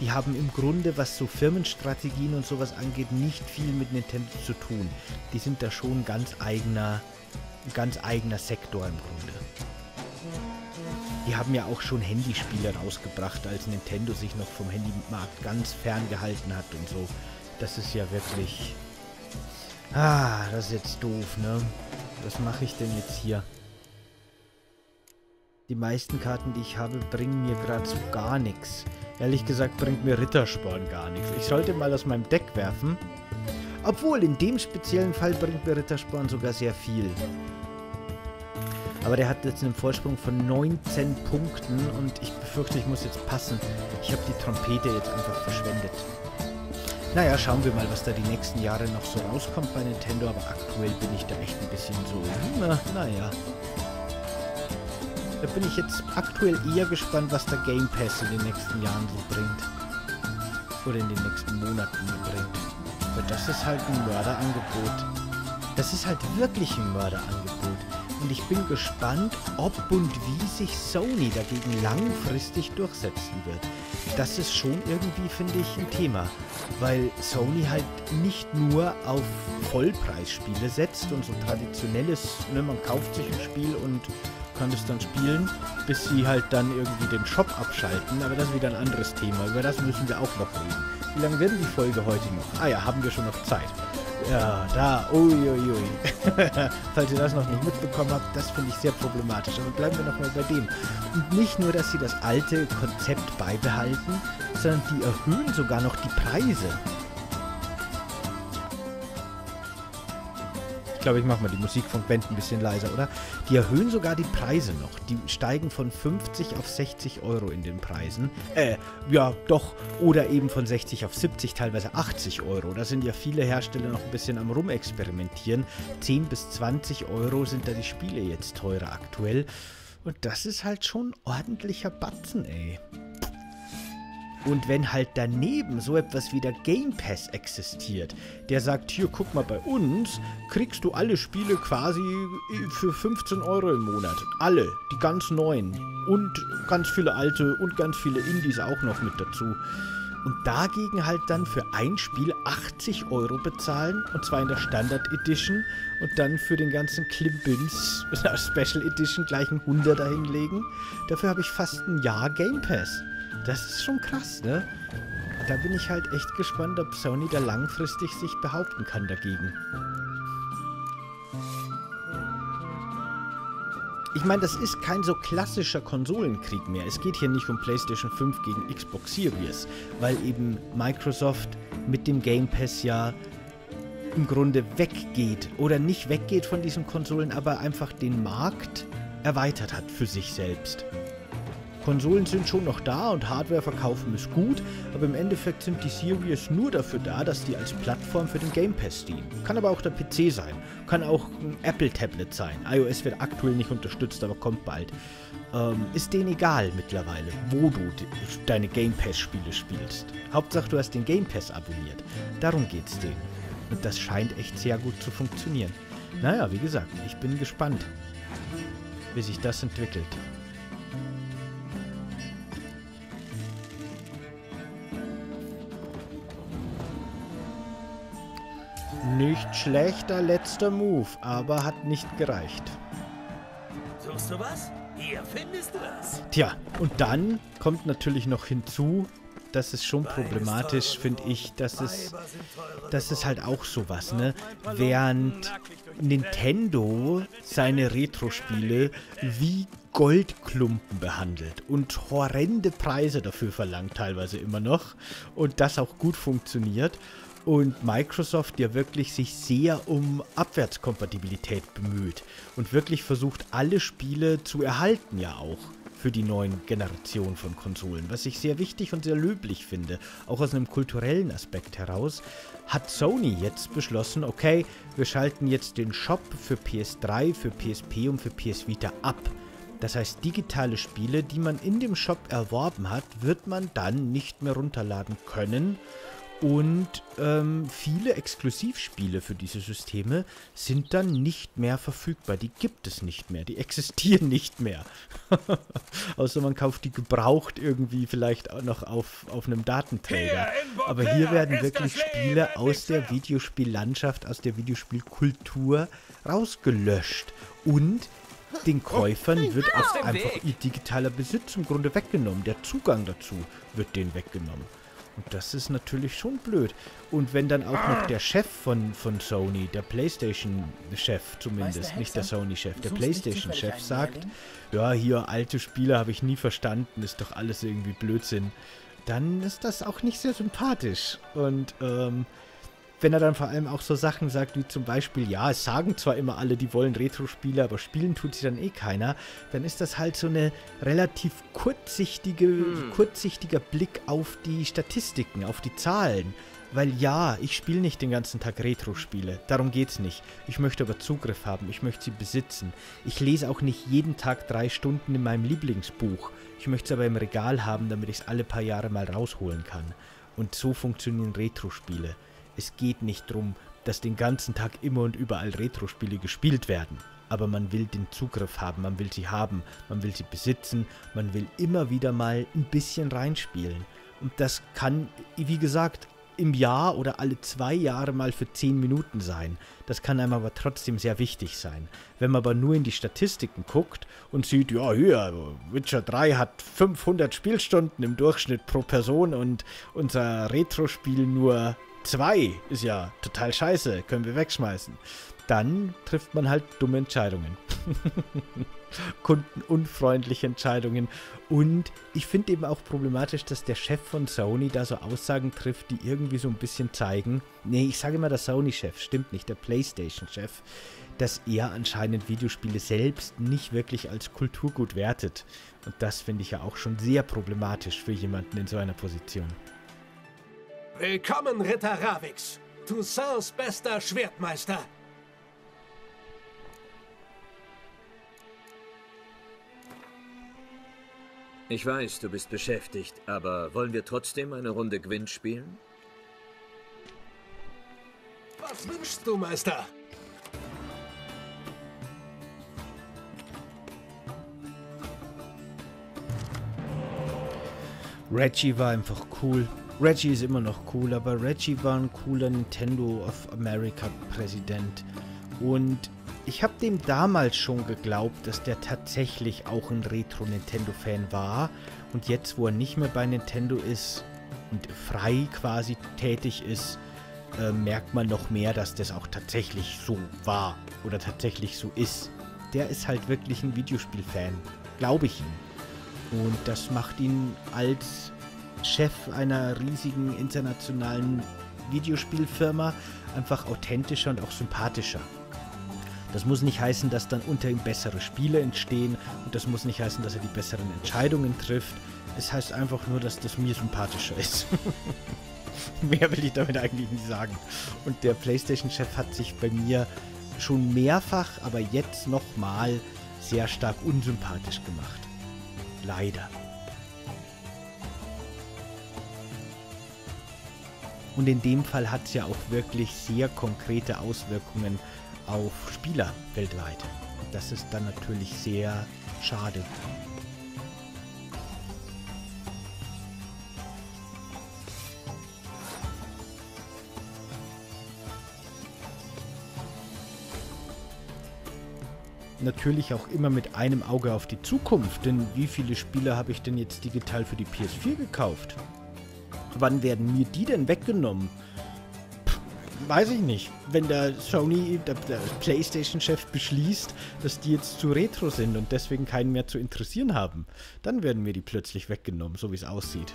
Die haben im Grunde, was so Firmenstrategien und sowas angeht, nicht viel mit Nintendo zu tun. Die sind da schon ein ganz eigener Sektor im Grunde. Die haben ja auch schon Handyspiele rausgebracht, als Nintendo sich noch vom Handymarkt ganz fern gehalten hat und so. Das ist ja wirklich... Ah, das ist jetzt doof, ne? Was mache ich denn jetzt hier? Die meisten Karten, die ich habe, bringen mir gerade so gar nichts. Ehrlich gesagt bringt mir Rittersporn gar nichts. Ich sollte mal aus meinem Deck werfen. Obwohl, in dem speziellen Fall bringt mir Rittersporn sogar sehr viel. Aber der hat jetzt einen Vorsprung von 19 Punkten und ich befürchte, ich muss jetzt passen. Ich habe die Trompete jetzt einfach verschwendet. Naja, schauen wir mal, was da die nächsten Jahre noch so rauskommt bei Nintendo. Aber aktuell bin ich da echt ein bisschen so... Naja... Da bin ich jetzt aktuell eher gespannt, was der Game Pass in den nächsten Jahren so bringt. Oder in den nächsten Monaten bringt. Weil das ist halt ein Mörderangebot. Das ist halt wirklich ein Mörderangebot. Und ich bin gespannt, ob und wie sich Sony dagegen langfristig durchsetzen wird. Das ist schon irgendwie, finde ich, ein Thema. Weil Sony halt nicht nur auf Vollpreisspiele setzt und so traditionelles, ne, man kauft sich ein Spiel und kann es dann spielen, bis sie halt dann irgendwie den Shop abschalten. Aber das ist wieder ein anderes Thema. Über das müssen wir auch noch reden. Wie lange wird die Folge heute noch? Ah ja, haben wir schon noch Zeit. Ja, da, uiuiui. Falls ihr das noch nicht mitbekommen habt, das finde ich sehr problematisch. Aber bleiben wir nochmal bei dem. Und nicht nur, dass sie das alte Konzept beibehalten, sondern die erhöhen sogar noch die Preise. Ich glaube, ich mache mal die Musik von Gwent ein bisschen leiser, oder? Die erhöhen sogar die Preise noch. Die steigen von 50 auf 60 Euro in den Preisen. Ja, doch. Oder eben von 60 auf 70, teilweise 80 Euro. Da sind ja viele Hersteller noch ein bisschen am Rumexperimentieren. 10 bis 20 Euro sind da die Spiele jetzt teurer aktuell. Und das ist halt schon ein ordentlicher Batzen, ey. Und wenn halt daneben so etwas wie der Game Pass existiert, der sagt, hier, guck mal, bei uns kriegst du alle Spiele quasi für 15 Euro im Monat. Alle, die ganz neuen und ganz viele alte und ganz viele Indies auch noch mit dazu. Und dagegen halt dann für ein Spiel 80 Euro bezahlen, und zwar in der Standard Edition, und dann für den ganzen Klimbims in der Special Edition gleich ein 100er hinlegen. Dafür habe ich fast ein Jahr Game Pass. Das ist schon krass, ne? Da bin ich halt echt gespannt, ob Sony da langfristig sich behaupten kann dagegen. Ich meine, das ist kein so klassischer Konsolenkrieg mehr. Es geht hier nicht um PlayStation 5 gegen Xbox Series, weil eben Microsoft mit dem Game Pass ja im Grunde weggeht. Oder nicht weggeht von diesen Konsolen, aber einfach den Markt erweitert hat für sich selbst. Konsolen sind schon noch da und Hardware verkaufen ist gut, aber im Endeffekt sind die Series nur dafür da, dass die als Plattform für den Game Pass dienen. Kann aber auch der PC sein, kann auch ein Apple-Tablet sein. iOS wird aktuell nicht unterstützt, aber kommt bald. Ist denen egal mittlerweile, wo du deine Game Pass-Spiele spielst. Hauptsache, du hast den Game Pass abonniert. Darum geht's denen. Und das scheint echt sehr gut zu funktionieren. Naja, wie gesagt, ich bin gespannt, wie sich das entwickelt. Nicht schlechter letzter Move, aber hat nicht gereicht. Suchst du was? Hier findest du was. Tja, und dann kommt natürlich noch hinzu, das ist schon problematisch, finde ich, das ist halt auch sowas, ne? Während Nintendo seine Retro-Spiele wie Goldklumpen behandelt und horrende Preise dafür verlangt, teilweise immer noch, und das auch gut funktioniert. Und Microsoft ja wirklich sich sehr um Abwärtskompatibilität bemüht und wirklich versucht, alle Spiele zu erhalten, ja auch für die neuen Generationen von Konsolen. Was ich sehr wichtig und sehr löblich finde, auch aus einem kulturellen Aspekt heraus, hat Sony jetzt beschlossen, okay, wir schalten jetzt den Shop für PS3, für PSP und für PS Vita ab. Das heißt, digitale Spiele, die man in dem Shop erworben hat, wird man dann nicht mehr runterladen können. Und viele Exklusivspiele für diese Systeme sind dann nicht mehr verfügbar. Die gibt es nicht mehr. Die existieren nicht mehr. Außer man kauft die gebraucht irgendwie vielleicht auch noch auf einem Datenträger. Aber hier werden wirklich Spiele aus der Videospiellandschaft, aus der Videospielkultur rausgelöscht. Und den Käufern wird auch einfach ihr digitaler Besitz im Grunde weggenommen. Der Zugang dazu wird denen weggenommen. Und das ist natürlich schon blöd. Und wenn dann auch noch der Chef von Sony, der PlayStation-Chef zumindest, nicht der Sony-Chef, der PlayStation-Chef sagt, ja, hier, alte Spiele habe ich nie verstanden, ist doch alles irgendwie Blödsinn, dann ist das auch nicht sehr sympathisch. Und wenn er dann vor allem auch so Sachen sagt, wie zum Beispiel, ja, es sagen zwar immer alle, die wollen Retro-Spiele, aber spielen tut sie dann eh keiner, dann ist das halt so eine relativ kurzsichtiger Blick auf die Statistiken, auf die Zahlen, Weil ja, ich spiele nicht den ganzen Tag Retro-Spiele. Darum geht's nicht. Ich möchte aber Zugriff haben. Ich möchte sie besitzen. Ich lese auch nicht jeden Tag 3 Stunden in meinem Lieblingsbuch. Ich möchte es aber im Regal haben, damit ich es alle paar Jahre mal rausholen kann. Und so funktionieren Retro-Spiele. Es geht nicht darum, dass den ganzen Tag immer und überall Retro-Spiele gespielt werden. Aber man will den Zugriff haben, man will sie besitzen, man will immer wieder mal ein bisschen reinspielen. Und das kann, wie gesagt, im Jahr oder alle 2 Jahre mal für 10 Minuten sein. Das kann einem aber trotzdem sehr wichtig sein. Wenn man aber nur in die Statistiken guckt und sieht, ja, hier, Witcher 3 hat 500 Spielstunden im Durchschnitt pro Person und unser Retro-Spiel nur 2, ist ja total scheiße, können wir wegschmeißen. Dann trifft man halt dumme Entscheidungen. Kundenunfreundliche Entscheidungen. Und ich finde eben auch problematisch, dass der Chef von Sony da so Aussagen trifft, die irgendwie so ein bisschen zeigen, nee, ich sage immer der Sony-Chef, stimmt nicht, der PlayStation-Chef, dass er anscheinend Videospiele selbst nicht wirklich als Kulturgut wertet. Und das finde ich ja auch schon sehr problematisch für jemanden in so einer Position. Willkommen, Ritter Ravix, Toussaints bester Schwertmeister. Ich weiß, du bist beschäftigt, aber wollen wir trotzdem eine Runde Gwent spielen? Was wünschst du, Meister? Reggie war einfach cool. Reggie ist immer noch cool, aber Reggie war ein cooler Nintendo of America Präsident. Und ich habe dem damals schon geglaubt, dass der tatsächlich auch ein Retro-Nintendo-Fan war. Und jetzt, wo er nicht mehr bei Nintendo ist und frei quasi tätig ist, merkt man noch mehr, dass das auch tatsächlich so war oder tatsächlich so ist. Der ist halt wirklich ein Videospiel-Fan, glaube ich ihm. Und das macht ihn als Chef einer riesigen internationalen Videospielfirma einfach authentischer und auch sympathischer. Das muss nicht heißen, dass dann unter ihm bessere Spiele entstehen und das muss nicht heißen, dass er die besseren Entscheidungen trifft. Es heißt einfach nur, dass das mir sympathischer ist. Mehr will ich damit eigentlich nicht sagen. Und der PlayStation-Chef hat sich bei mir schon mehrfach, aber jetzt nochmal sehr stark unsympathisch gemacht. Leider. Und in dem Fall hat es ja auch wirklich sehr konkrete Auswirkungen auf Spieler weltweit. Das ist dann natürlich sehr schade. Natürlich auch immer mit einem Auge auf die Zukunft, denn wie viele Spiele habe ich denn jetzt digital für die PS4 gekauft? Wann werden mir die denn weggenommen? Weiß ich nicht, wenn der Sony, der PlayStation-Chef beschließt, dass die jetzt zu retro sind und deswegen keinen mehr zu interessieren haben, dann werden mir die plötzlich weggenommen, so wie es aussieht.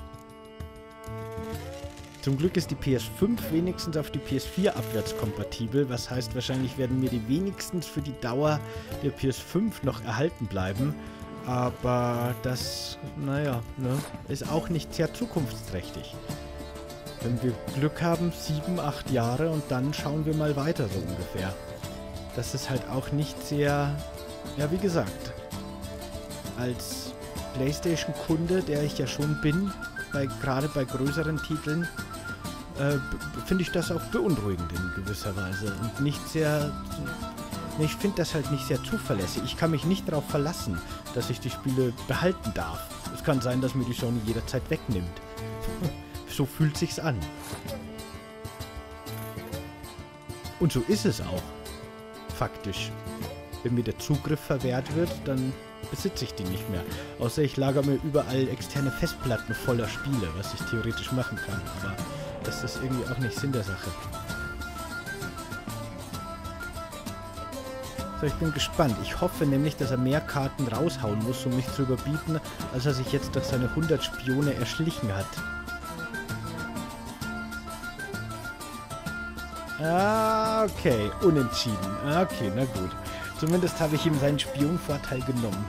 Zum Glück ist die PS5 wenigstens auf die PS4 abwärtskompatibel, was heißt, wahrscheinlich werden mir die wenigstens für die Dauer der PS5 noch erhalten bleiben, aber das, naja, ne, ist auch nicht sehr zukunftsträchtig. Wenn wir Glück haben, 7, 8 Jahre und dann schauen wir mal weiter, so ungefähr. Das ist halt auch nicht sehr, ja, wie gesagt, als PlayStation-Kunde, der ich ja schon bin, gerade bei größeren Titeln, finde ich das auch beunruhigend in gewisser Weise und nicht sehr, ich finde das halt nicht sehr zuverlässig. Ich kann mich nicht darauf verlassen, dass ich die Spiele behalten darf. Es kann sein, dass mir die Sony jederzeit wegnimmt. So fühlt sich's an. Und so ist es auch. Faktisch. Wenn mir der Zugriff verwehrt wird, dann besitze ich die nicht mehr. Außer ich lagere mir überall externe Festplatten voller Spiele, was ich theoretisch machen kann. Aber das ist irgendwie auch nicht Sinn der Sache. So, ich bin gespannt. Ich hoffe nämlich, dass er mehr Karten raushauen muss, um mich zu überbieten, als er sich jetzt durch seine 100 Spione erschlichen hat. Ah, okay. Unentschieden. Okay, na gut. Zumindest habe ich ihm seinen Spionvorteil genommen.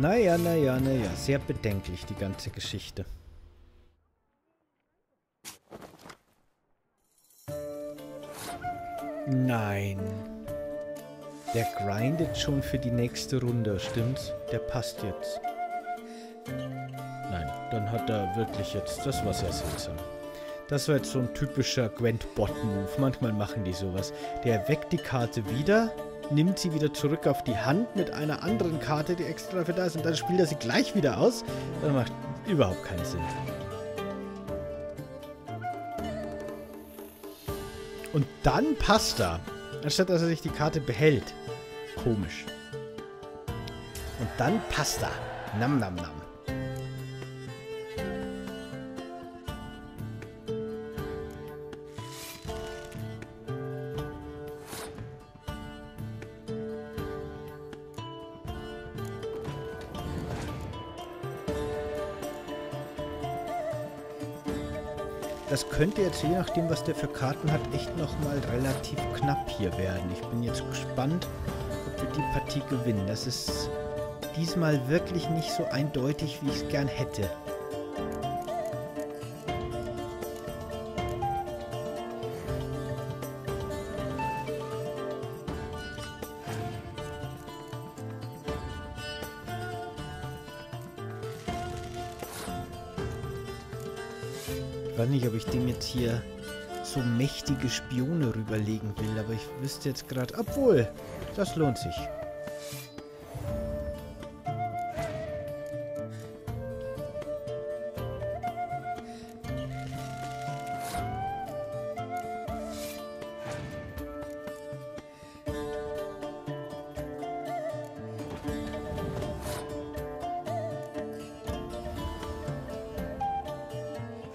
Naja, sehr bedenklich die ganze Geschichte. Nein. Der grindet schon für die nächste Runde, stimmt's? Der passt jetzt. Nein, dann hat er wirklich jetzt... Das war sehr seltsam. Das war jetzt so ein typischer Gwent-Bot-Move. Manchmal machen die sowas. Der weckt die Karte wieder, nimmt sie wieder zurück auf die Hand mit einer anderen Karte, die extra dafür da ist, und dann spielt er sie gleich wieder aus. Das macht überhaupt keinen Sinn. Und dann passt er. Anstatt dass er sich die Karte behält. Komisch. Und dann passt er. Nam, nam, nam. Das könnte jetzt, je nachdem, was der für Karten hat, echt nochmal relativ knapp hier werden. Ich bin jetzt gespannt, ob wir die Partie gewinnen. Das ist diesmal wirklich nicht so eindeutig, wie ich es gern hätte. Ich weiß nicht, ob ich dem jetzt hier so mächtige Spione rüberlegen will, aber ich wüsste jetzt gerade... Obwohl, das lohnt sich.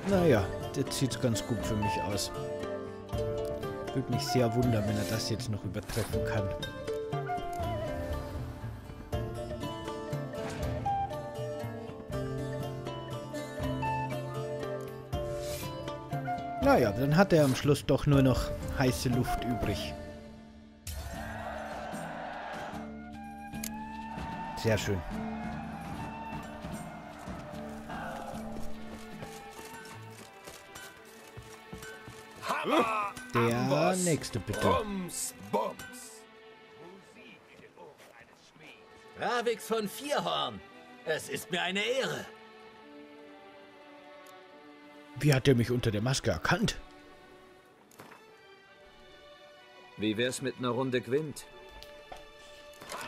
Naja, jetzt sieht es ganz gut für mich aus. Würde mich sehr wundern, wenn er das jetzt noch übertreffen kann. Naja, dann hat er am Schluss doch nur noch heiße Luft übrig. Sehr schön. Der nächste, bitte. Bums, Bums. Ravix von Vierhorn. Es ist mir eine Ehre. Wie hat er mich unter der Maske erkannt? Wie wär's mit einer Runde Gwent?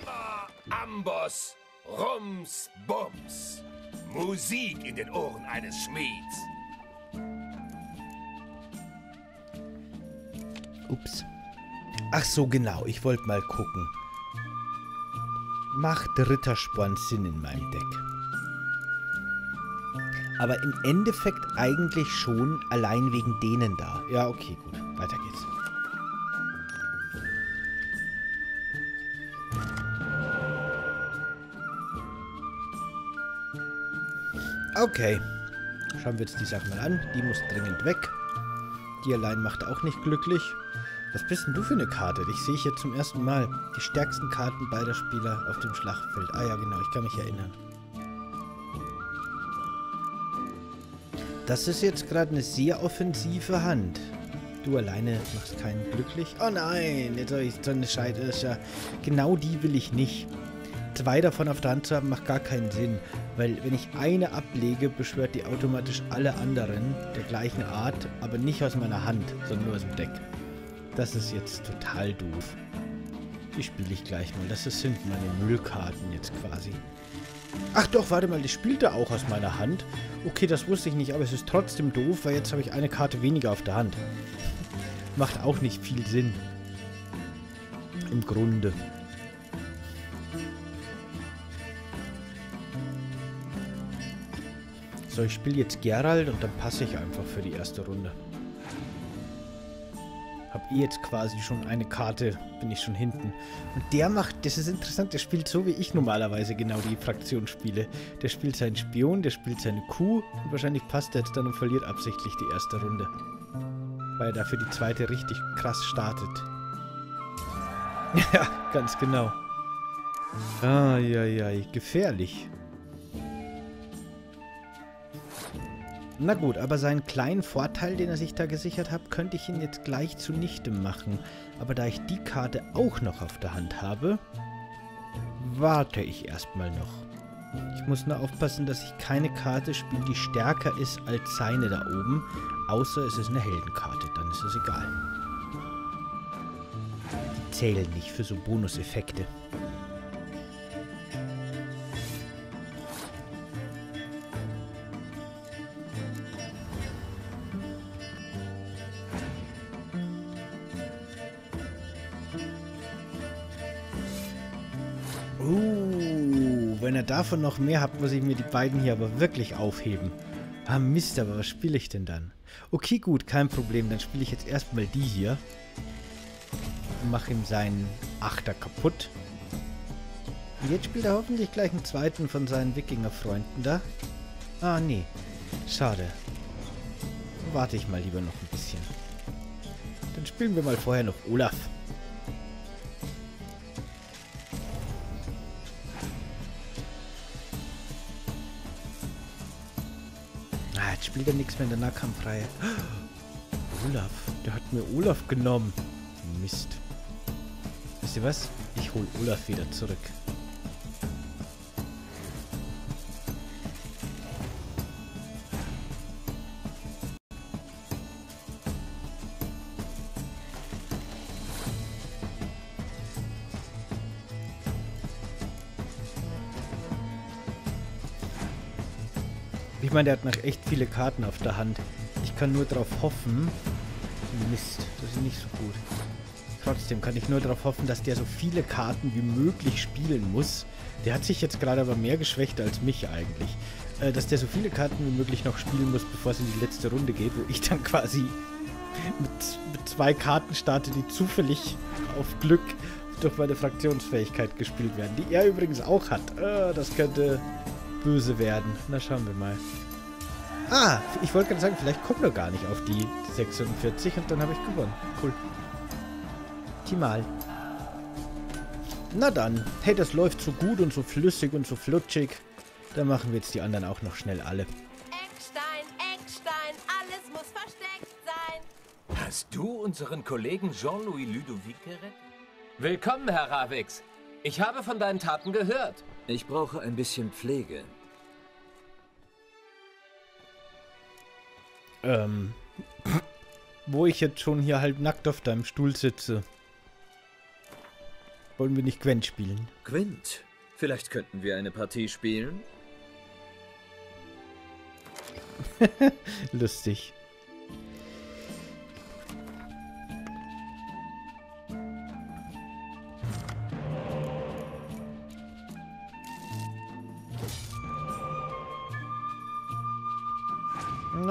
Hammer, Amboss, Rums, Bums. Musik in den Ohren eines Schmieds. Ups. Ach so, genau. Ich wollte mal gucken. Macht Rittersporn Sinn in meinem Deck? Aber im Endeffekt eigentlich schon allein wegen denen da. Ja, okay, gut. Weiter geht's. Okay. Schauen wir jetzt die Sache mal an. Die muss dringend weg. Die allein macht auch nicht glücklich. Was bist denn du für eine Karte? Dich sehe ich jetzt zum ersten Mal. Die stärksten Karten beider Spieler auf dem Schlachtfeld. Ah ja, genau, ich kann mich erinnern. Das ist jetzt gerade eine sehr offensive Hand. Du alleine machst keinen glücklich. Oh nein, jetzt habe ich so eine Scheidirscher. Genau die will ich nicht. Zwei davon auf der Hand zu haben, macht gar keinen Sinn. Weil wenn ich eine ablege, beschwört die automatisch alle anderen der gleichen Art, aber nicht aus meiner Hand, sondern nur aus dem Deck. Das ist jetzt total doof. Die spiele ich gleich mal. Das sind meine Müllkarten jetzt quasi. Ach doch, warte mal, die spielte auch aus meiner Hand. Okay, das wusste ich nicht, aber es ist trotzdem doof, weil jetzt habe ich eine Karte weniger auf der Hand. Macht auch nicht viel Sinn. Im Grunde. So, ich spiele jetzt Geralt und dann passe ich einfach für die erste Runde. Hab eh jetzt quasi schon eine Karte, bin ich schon hinten. Und der macht, das ist interessant, der spielt so, wie ich normalerweise genau die Fraktion spiele. Der spielt seinen Spion, der spielt seine Kuh und wahrscheinlich passt er jetzt dann und verliert absichtlich die erste Runde. Weil er dafür die zweite richtig krass startet. Ja, ganz genau. Ai, gefährlich. Na gut, aber seinen kleinen Vorteil, den er sich da gesichert hat, könnte ich ihn jetzt gleich zunichte machen. Aber da ich die Karte auch noch auf der Hand habe, warte ich erstmal noch. Ich muss nur aufpassen, dass ich keine Karte spiele, die stärker ist als seine da oben. Außer es ist eine Heldenkarte, dann ist es egal. Die zählen nicht für so Bonuseffekte. Davon noch mehr habt, muss ich mir die beiden hier aber wirklich aufheben. Ah Mist, aber was spiele ich denn dann? Okay, gut, kein Problem. Dann spiele ich jetzt erstmal die hier. Mache ihm seinen Achter kaputt. Und jetzt spielt er hoffentlich gleich einen zweiten von seinen Wikingerfreunden da. Ah, nee. Schade. Warte ich mal lieber noch ein bisschen. Dann spielen wir mal vorher noch Olaf. Wieder nichts mehr in der Nahkampfreihe. Oh, Olaf. Der hat mir Olaf genommen. Mist. Wisst ihr was? Ich hole Olaf wieder zurück. Ich meine, der hat noch echt viele Karten auf der Hand. Ich kann nur darauf hoffen... Mist, das ist nicht so gut. Trotzdem kann ich nur darauf hoffen, dass der so viele Karten wie möglich spielen muss. Der hat sich jetzt gerade aber mehr geschwächt als mich eigentlich. Dass der so viele Karten wie möglich noch spielen muss, bevor es in die letzte Runde geht, wo ich dann quasi mit zwei Karten starte, die zufällig auf Glück durch meine Fraktionsfähigkeit gespielt werden. Die er übrigens auch hat. Das könnte... böse werden. Na, schauen wir mal. Ah, ich wollte gerade sagen, vielleicht kommt er gar nicht auf die 46 und dann habe ich gewonnen. Cool. Timal. Na dann. Hey, das läuft so gut und so flüssig und so flutschig. Dann machen wir jetzt die anderen auch noch schnell alle. Eckstein, alles muss versteckt sein. Hast du unseren Kollegen Jean-Louis Ludovic gerettet? Willkommen, Herr Ravix. Ich habe von deinen Taten gehört. Ich brauche ein bisschen Pflege. Wo ich jetzt schon hier halb nackt auf deinem Stuhl sitze. Wollen wir nicht Gwent spielen? Gwent? Vielleicht könnten wir eine Partie spielen? Lustig.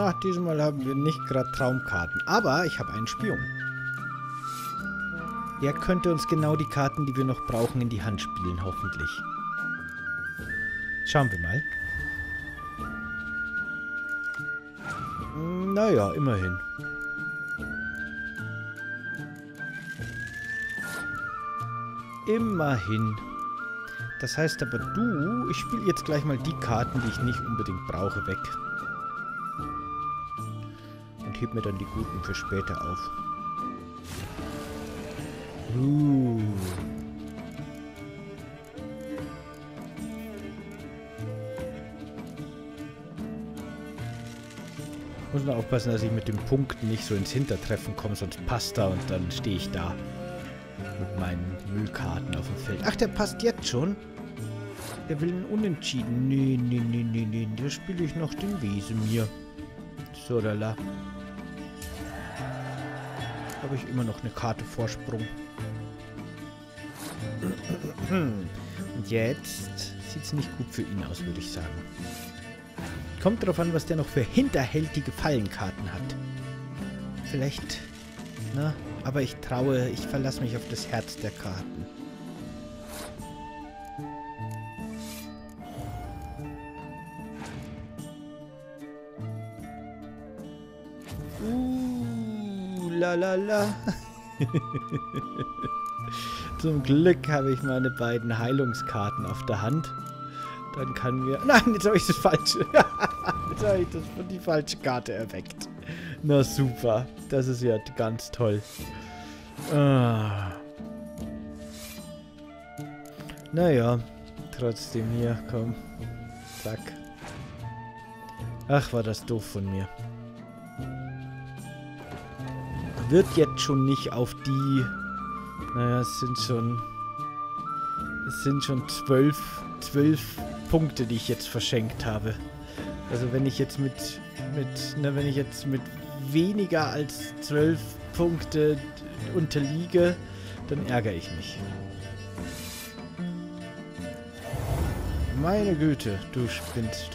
Ach, diesmal haben wir nicht gerade Traumkarten. Aber ich habe einen Spion. Der könnte uns genau die Karten, die wir noch brauchen, in die Hand spielen, hoffentlich. Schauen wir mal. Naja, immerhin. Immerhin. Das heißt aber du... Ich spiele jetzt gleich mal die Karten, die ich nicht unbedingt brauche, weg. Heb mir dann die guten für später auf. Muss nur aufpassen, dass ich mit den Punkten nicht so ins Hintertreffen komme, sonst passt er und dann stehe ich da mit meinen Müllkarten auf dem Feld. Ach, der passt jetzt schon? Der will einen Unentschieden. Nee. Da spiele ich noch den Wesen hier. So, da la. Habe ich immer noch eine Karte Vorsprung. Und jetzt sieht es nicht gut für ihn aus, würde ich sagen. Kommt darauf an, was der noch für hinterhältige Fallenkarten hat. Vielleicht, ne? Aber ich verlasse mich auf das Herz der Karten. La la la. Zum Glück habe ich meine beiden Heilungskarten auf der Hand. Dann kann wir... Nein, jetzt habe ich das falsche... jetzt habe ich die falsche Karte erweckt. Na super. Das ist ja ganz toll. Ah. Naja, trotzdem hier, komm. Zack. Ach, war das doof von mir. Wird jetzt schon nicht auf die... Naja, es sind schon 12 Punkte, die ich jetzt verschenkt habe. Also wenn ich jetzt mit weniger als 12 Punkte unterliege, dann ärgere ich mich. Meine Güte, du spinnst.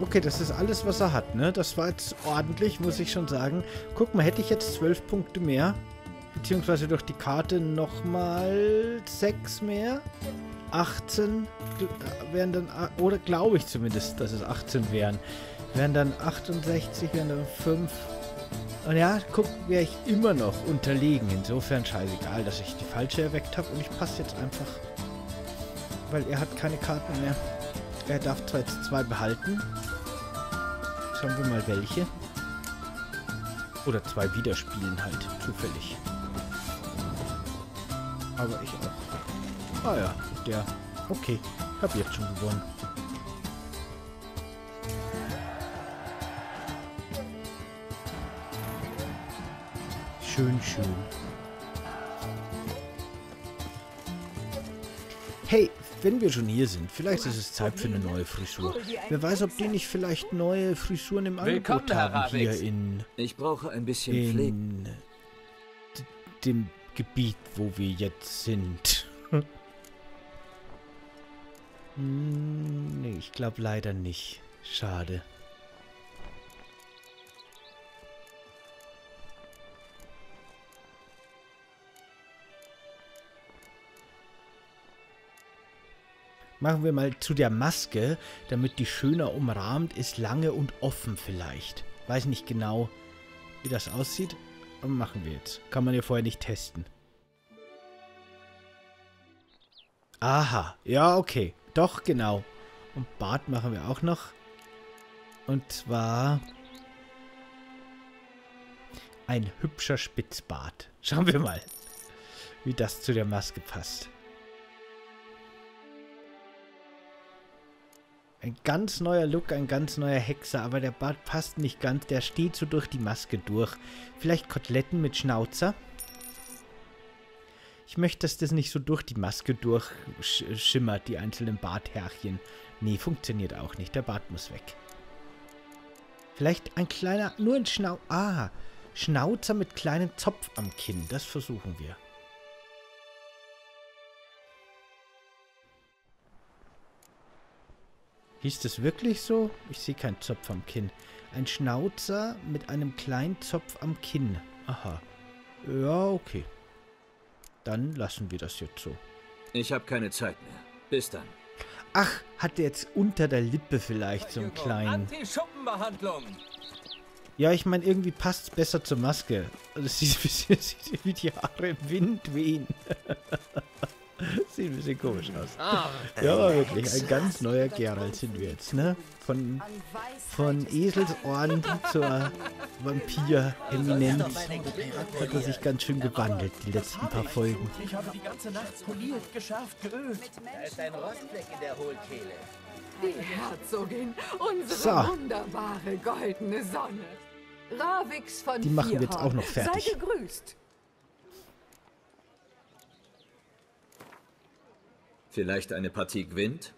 Okay, das ist alles, was er hat, ne? Das war jetzt ordentlich, muss ich schon sagen. Guck mal, hätte ich jetzt 12 Punkte mehr, beziehungsweise durch die Karte nochmal 6 mehr, 18 wären dann, oder glaube ich zumindest, dass es 18 wären. Wären dann 68, wären dann 5. Und ja, guck, wäre ich immer noch unterlegen. Insofern scheißegal, dass ich die falsche erweckt habe. Und ich passe jetzt einfach, weil er hat keine Karten mehr. Er darf zwar jetzt 2 behalten. Schauen wir mal welche. Oder 2 widerspielen halt, zufällig. Aber ich auch. Ah ja, der. Okay, ich habe jetzt schon gewonnen. Schön, schön. Hey, wenn wir schon hier sind, vielleicht ist es Zeit für eine neue Frisur. Wer weiß, ob die nicht vielleicht neue Frisuren im Angebot haben hier in... Ich brauche ein bisschen Pflege. ...dem Gebiet, wo wir jetzt sind. Nee, ich glaube leider nicht. Schade. Machen wir mal zu der Maske, damit die schöner umrahmt ist, lange und offen vielleicht. Weiß nicht genau, wie das aussieht, aber machen wir jetzt. Kann man ja vorher nicht testen. Aha, ja okay, doch genau. Und Bart machen wir auch noch. Und zwar ein hübscher Spitzbart. Schauen wir mal, wie das zu der Maske passt. Ein ganz neuer Look, ein ganz neuer Hexer, aber der Bart passt nicht ganz, der steht so durch die Maske durch. Vielleicht Koteletten mit Schnauzer? Ich möchte, dass das nicht so durch die Maske durchschimmert, die einzelnen Barthärchen. Nee, funktioniert auch nicht, der Bart muss weg. Vielleicht ein kleiner, nur ein Schnauzer. Ah, Schnauzer mit kleinem Zopf am Kinn, das versuchen wir. Hieß das wirklich so? Ich sehe keinen Zopf am Kinn. Ein Schnauzer mit einem kleinen Zopf am Kinn. Aha. Ja, okay. Dann lassen wir das jetzt so. Ich habe keine Zeit mehr. Bis dann. Ach, hat der jetzt unter der Lippe vielleicht so einen kleinen... Anti-Schuppenbehandlung. Ja, ich meine, irgendwie passt es besser zur Maske. Also es sieht wie die Haare im Wind wehen. Sieht ein bisschen komisch aus. Ja, wirklich. Ein ganz neuer Geralt sind wir jetzt, ne? Von Eselsohren zur Vampir-Eminenz hat er sich ganz schön gewandelt, die letzten paar Folgen. Ich habe die ganze Nacht poliert, geschärft, geölt. Da ist ein Rostfleck in der Hohlkehle. Die Herzogin, unsere wunderbare goldene Sonne. Ravix von Vierhorn. Die machen wir jetzt auch noch fertig. Sei gegrüßt. Vielleicht eine Partie Gwent?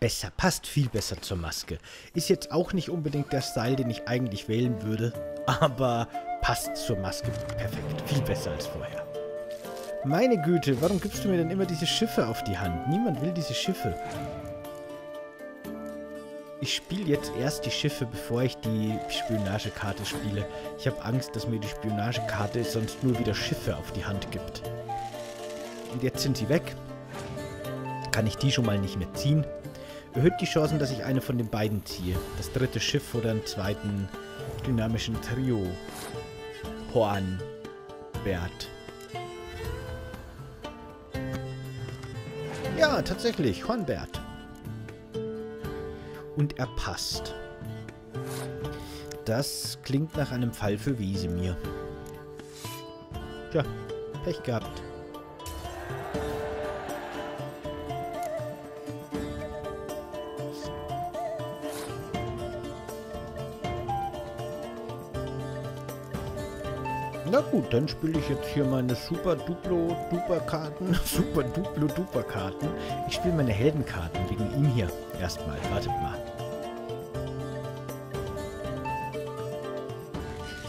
Besser, passt viel besser zur Maske. Ist jetzt auch nicht unbedingt der Style, den ich eigentlich wählen würde, aber passt zur Maske perfekt. Viel besser als vorher. Meine Güte, warum gibst du mir denn immer diese Schiffe auf die Hand? Niemand will diese Schiffe. Ich spiele jetzt erst die Schiffe, bevor ich die Spionagekarte spiele. Ich habe Angst, dass mir die Spionagekarte sonst nur wieder Schiffe auf die Hand gibt. Und jetzt sind sie weg. Kann ich die schon mal nicht mehr ziehen. Erhöht die Chancen, dass ich eine von den beiden ziehe. Das dritte Schiff oder einen zweiten dynamischen Trio-Hornbert. Ja, tatsächlich, Hornbert. Und er passt. Das klingt nach einem Fall für Wesemir. Tja, Pech gehabt. Na gut, dann spiele ich jetzt hier meine Super Duplo Duper Karten. Ich spiele meine Heldenkarten wegen ihm hier. Erstmal, wartet mal.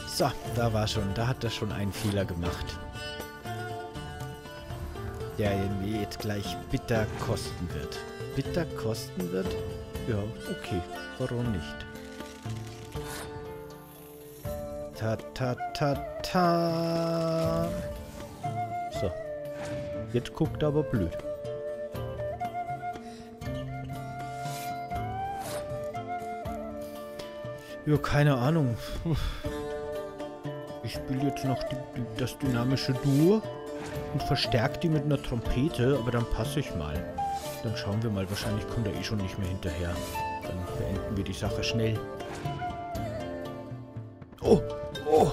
So, da war schon, da hat er schon einen Fehler gemacht. Der mir jetzt gleich bitter kosten wird. Bitter kosten wird? Ja, okay, warum nicht? Ta-ta-ta-ta. So. Jetzt guckt aber blöd. Jo, keine Ahnung. Ich spiele jetzt noch das dynamische Duo und verstärke die mit einer Trompete, aber dann passe ich mal. Dann schauen wir mal. Wahrscheinlich kommt er eh schon nicht mehr hinterher. Dann beenden wir die Sache schnell. Oh! Oh!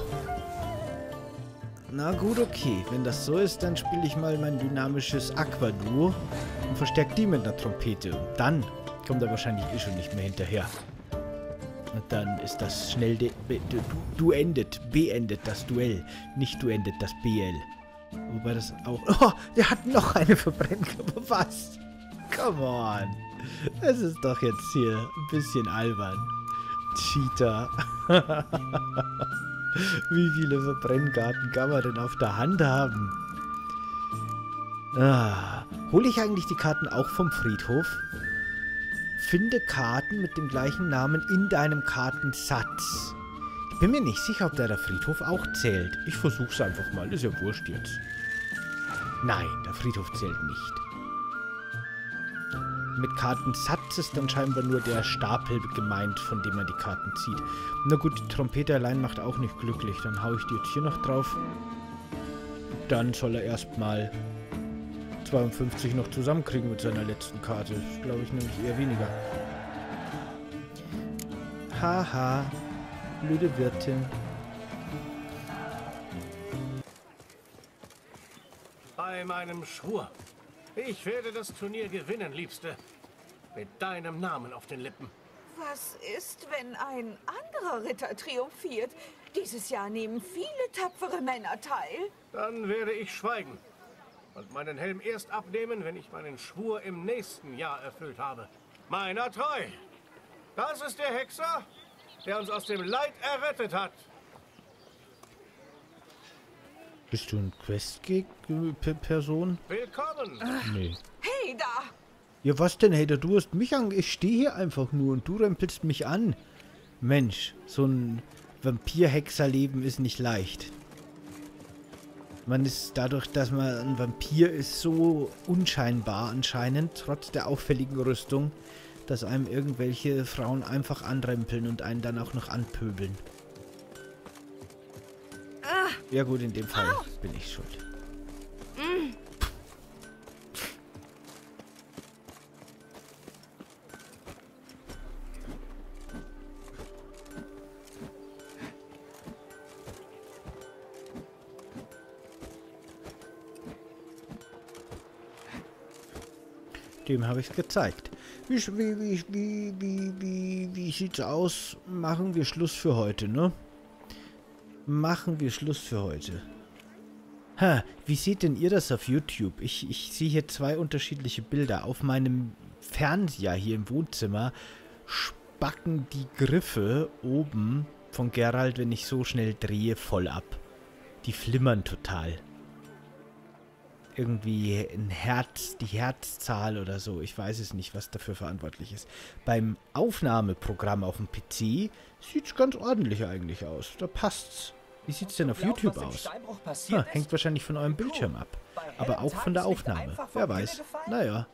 Na gut, okay. Wenn das so ist, dann spiele ich mal mein dynamisches Aqua-Duo und verstärke die mit einer Trompete. Und dann kommt er wahrscheinlich eh schon nicht mehr hinterher. Und dann ist das schnell... Beendet das Duell. Nicht duendet das BL. Wobei das auch... Oh, der hat noch eine verbrennt. Aber was? Come on. Das ist doch jetzt hier ein bisschen albern. Cheater. Wie viele Verbrenngarten kann man denn auf der Hand haben? Ah, hole ich eigentlich die Karten auch vom Friedhof? Finde Karten mit dem gleichen Namen in deinem Kartensatz. Ich bin mir nicht sicher, ob da der Friedhof auch zählt. Ich versuch's einfach mal, ist ja wurscht jetzt. Nein, der Friedhof zählt nicht. Mit Kartensatz ist dann scheinbar nur der Stapel gemeint, von dem man die Karten zieht. Na gut, die Trompete allein macht auch nicht glücklich. Dann haue ich die jetzt hier noch drauf. Dann soll er erstmal 52 noch zusammenkriegen mit seiner letzten Karte. Das glaube ich nämlich eher weniger. Haha, blöde Wirtin. Bei meinem Schwur. Ich werde das Turnier gewinnen, Liebste. Mit deinem Namen auf den Lippen. Was ist, wenn ein anderer Ritter triumphiert? Dieses Jahr nehmen viele tapfere Männer teil. Dann werde ich schweigen und meinen Helm erst abnehmen, wenn ich meinen Schwur im nächsten Jahr erfüllt habe. Meiner treu. Das ist der Hexer, der uns aus dem Leid errettet hat. Bist du ein Quest-Person? Willkommen! Nee. Hey da! Ja, was denn, Hater? Du hast mich an... Ich stehe hier einfach nur und du rempelst mich an. Mensch, so ein Vampir-Hexer-Leben ist nicht leicht. Man ist dadurch, dass man ein Vampir ist, so unscheinbar anscheinend, trotz der auffälligen Rüstung, dass einem irgendwelche Frauen einfach anrempeln und einen dann auch noch anpöbeln. Ja gut, in dem Fall bin ich schuld. Dem habe ich es gezeigt. Wie sieht's aus? Machen wir Schluss für heute, ne? Machen wir Schluss für heute. Ha, wie seht denn ihr das auf YouTube? Ich sehe hier zwei unterschiedliche Bilder. Auf meinem Fernseher hier im Wohnzimmer spacken die Griffe oben von Geralt, wenn ich so schnell drehe, voll ab. Die flimmern total. Irgendwie ein Herz, die Herzzahl oder so. Ich weiß es nicht, was dafür verantwortlich ist. Beim Aufnahmeprogramm auf dem PC sieht es ganz ordentlich eigentlich aus. Da passt's. Wie sieht es denn auf YouTube aus? Ha, hängt wahrscheinlich von eurem Bildschirm ab. Aber auch von der Aufnahme. Wer weiß. Naja.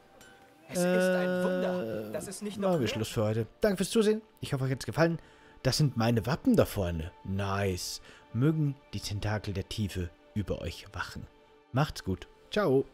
Es ist ein Wunder. Das ist nicht noch machen wir Schluss für heute. Danke fürs Zusehen. Ich hoffe, euch hat es gefallen. Das sind meine Wappen da vorne. Nice. Mögen die Tentakel der Tiefe über euch wachen. Macht's gut. Ciao.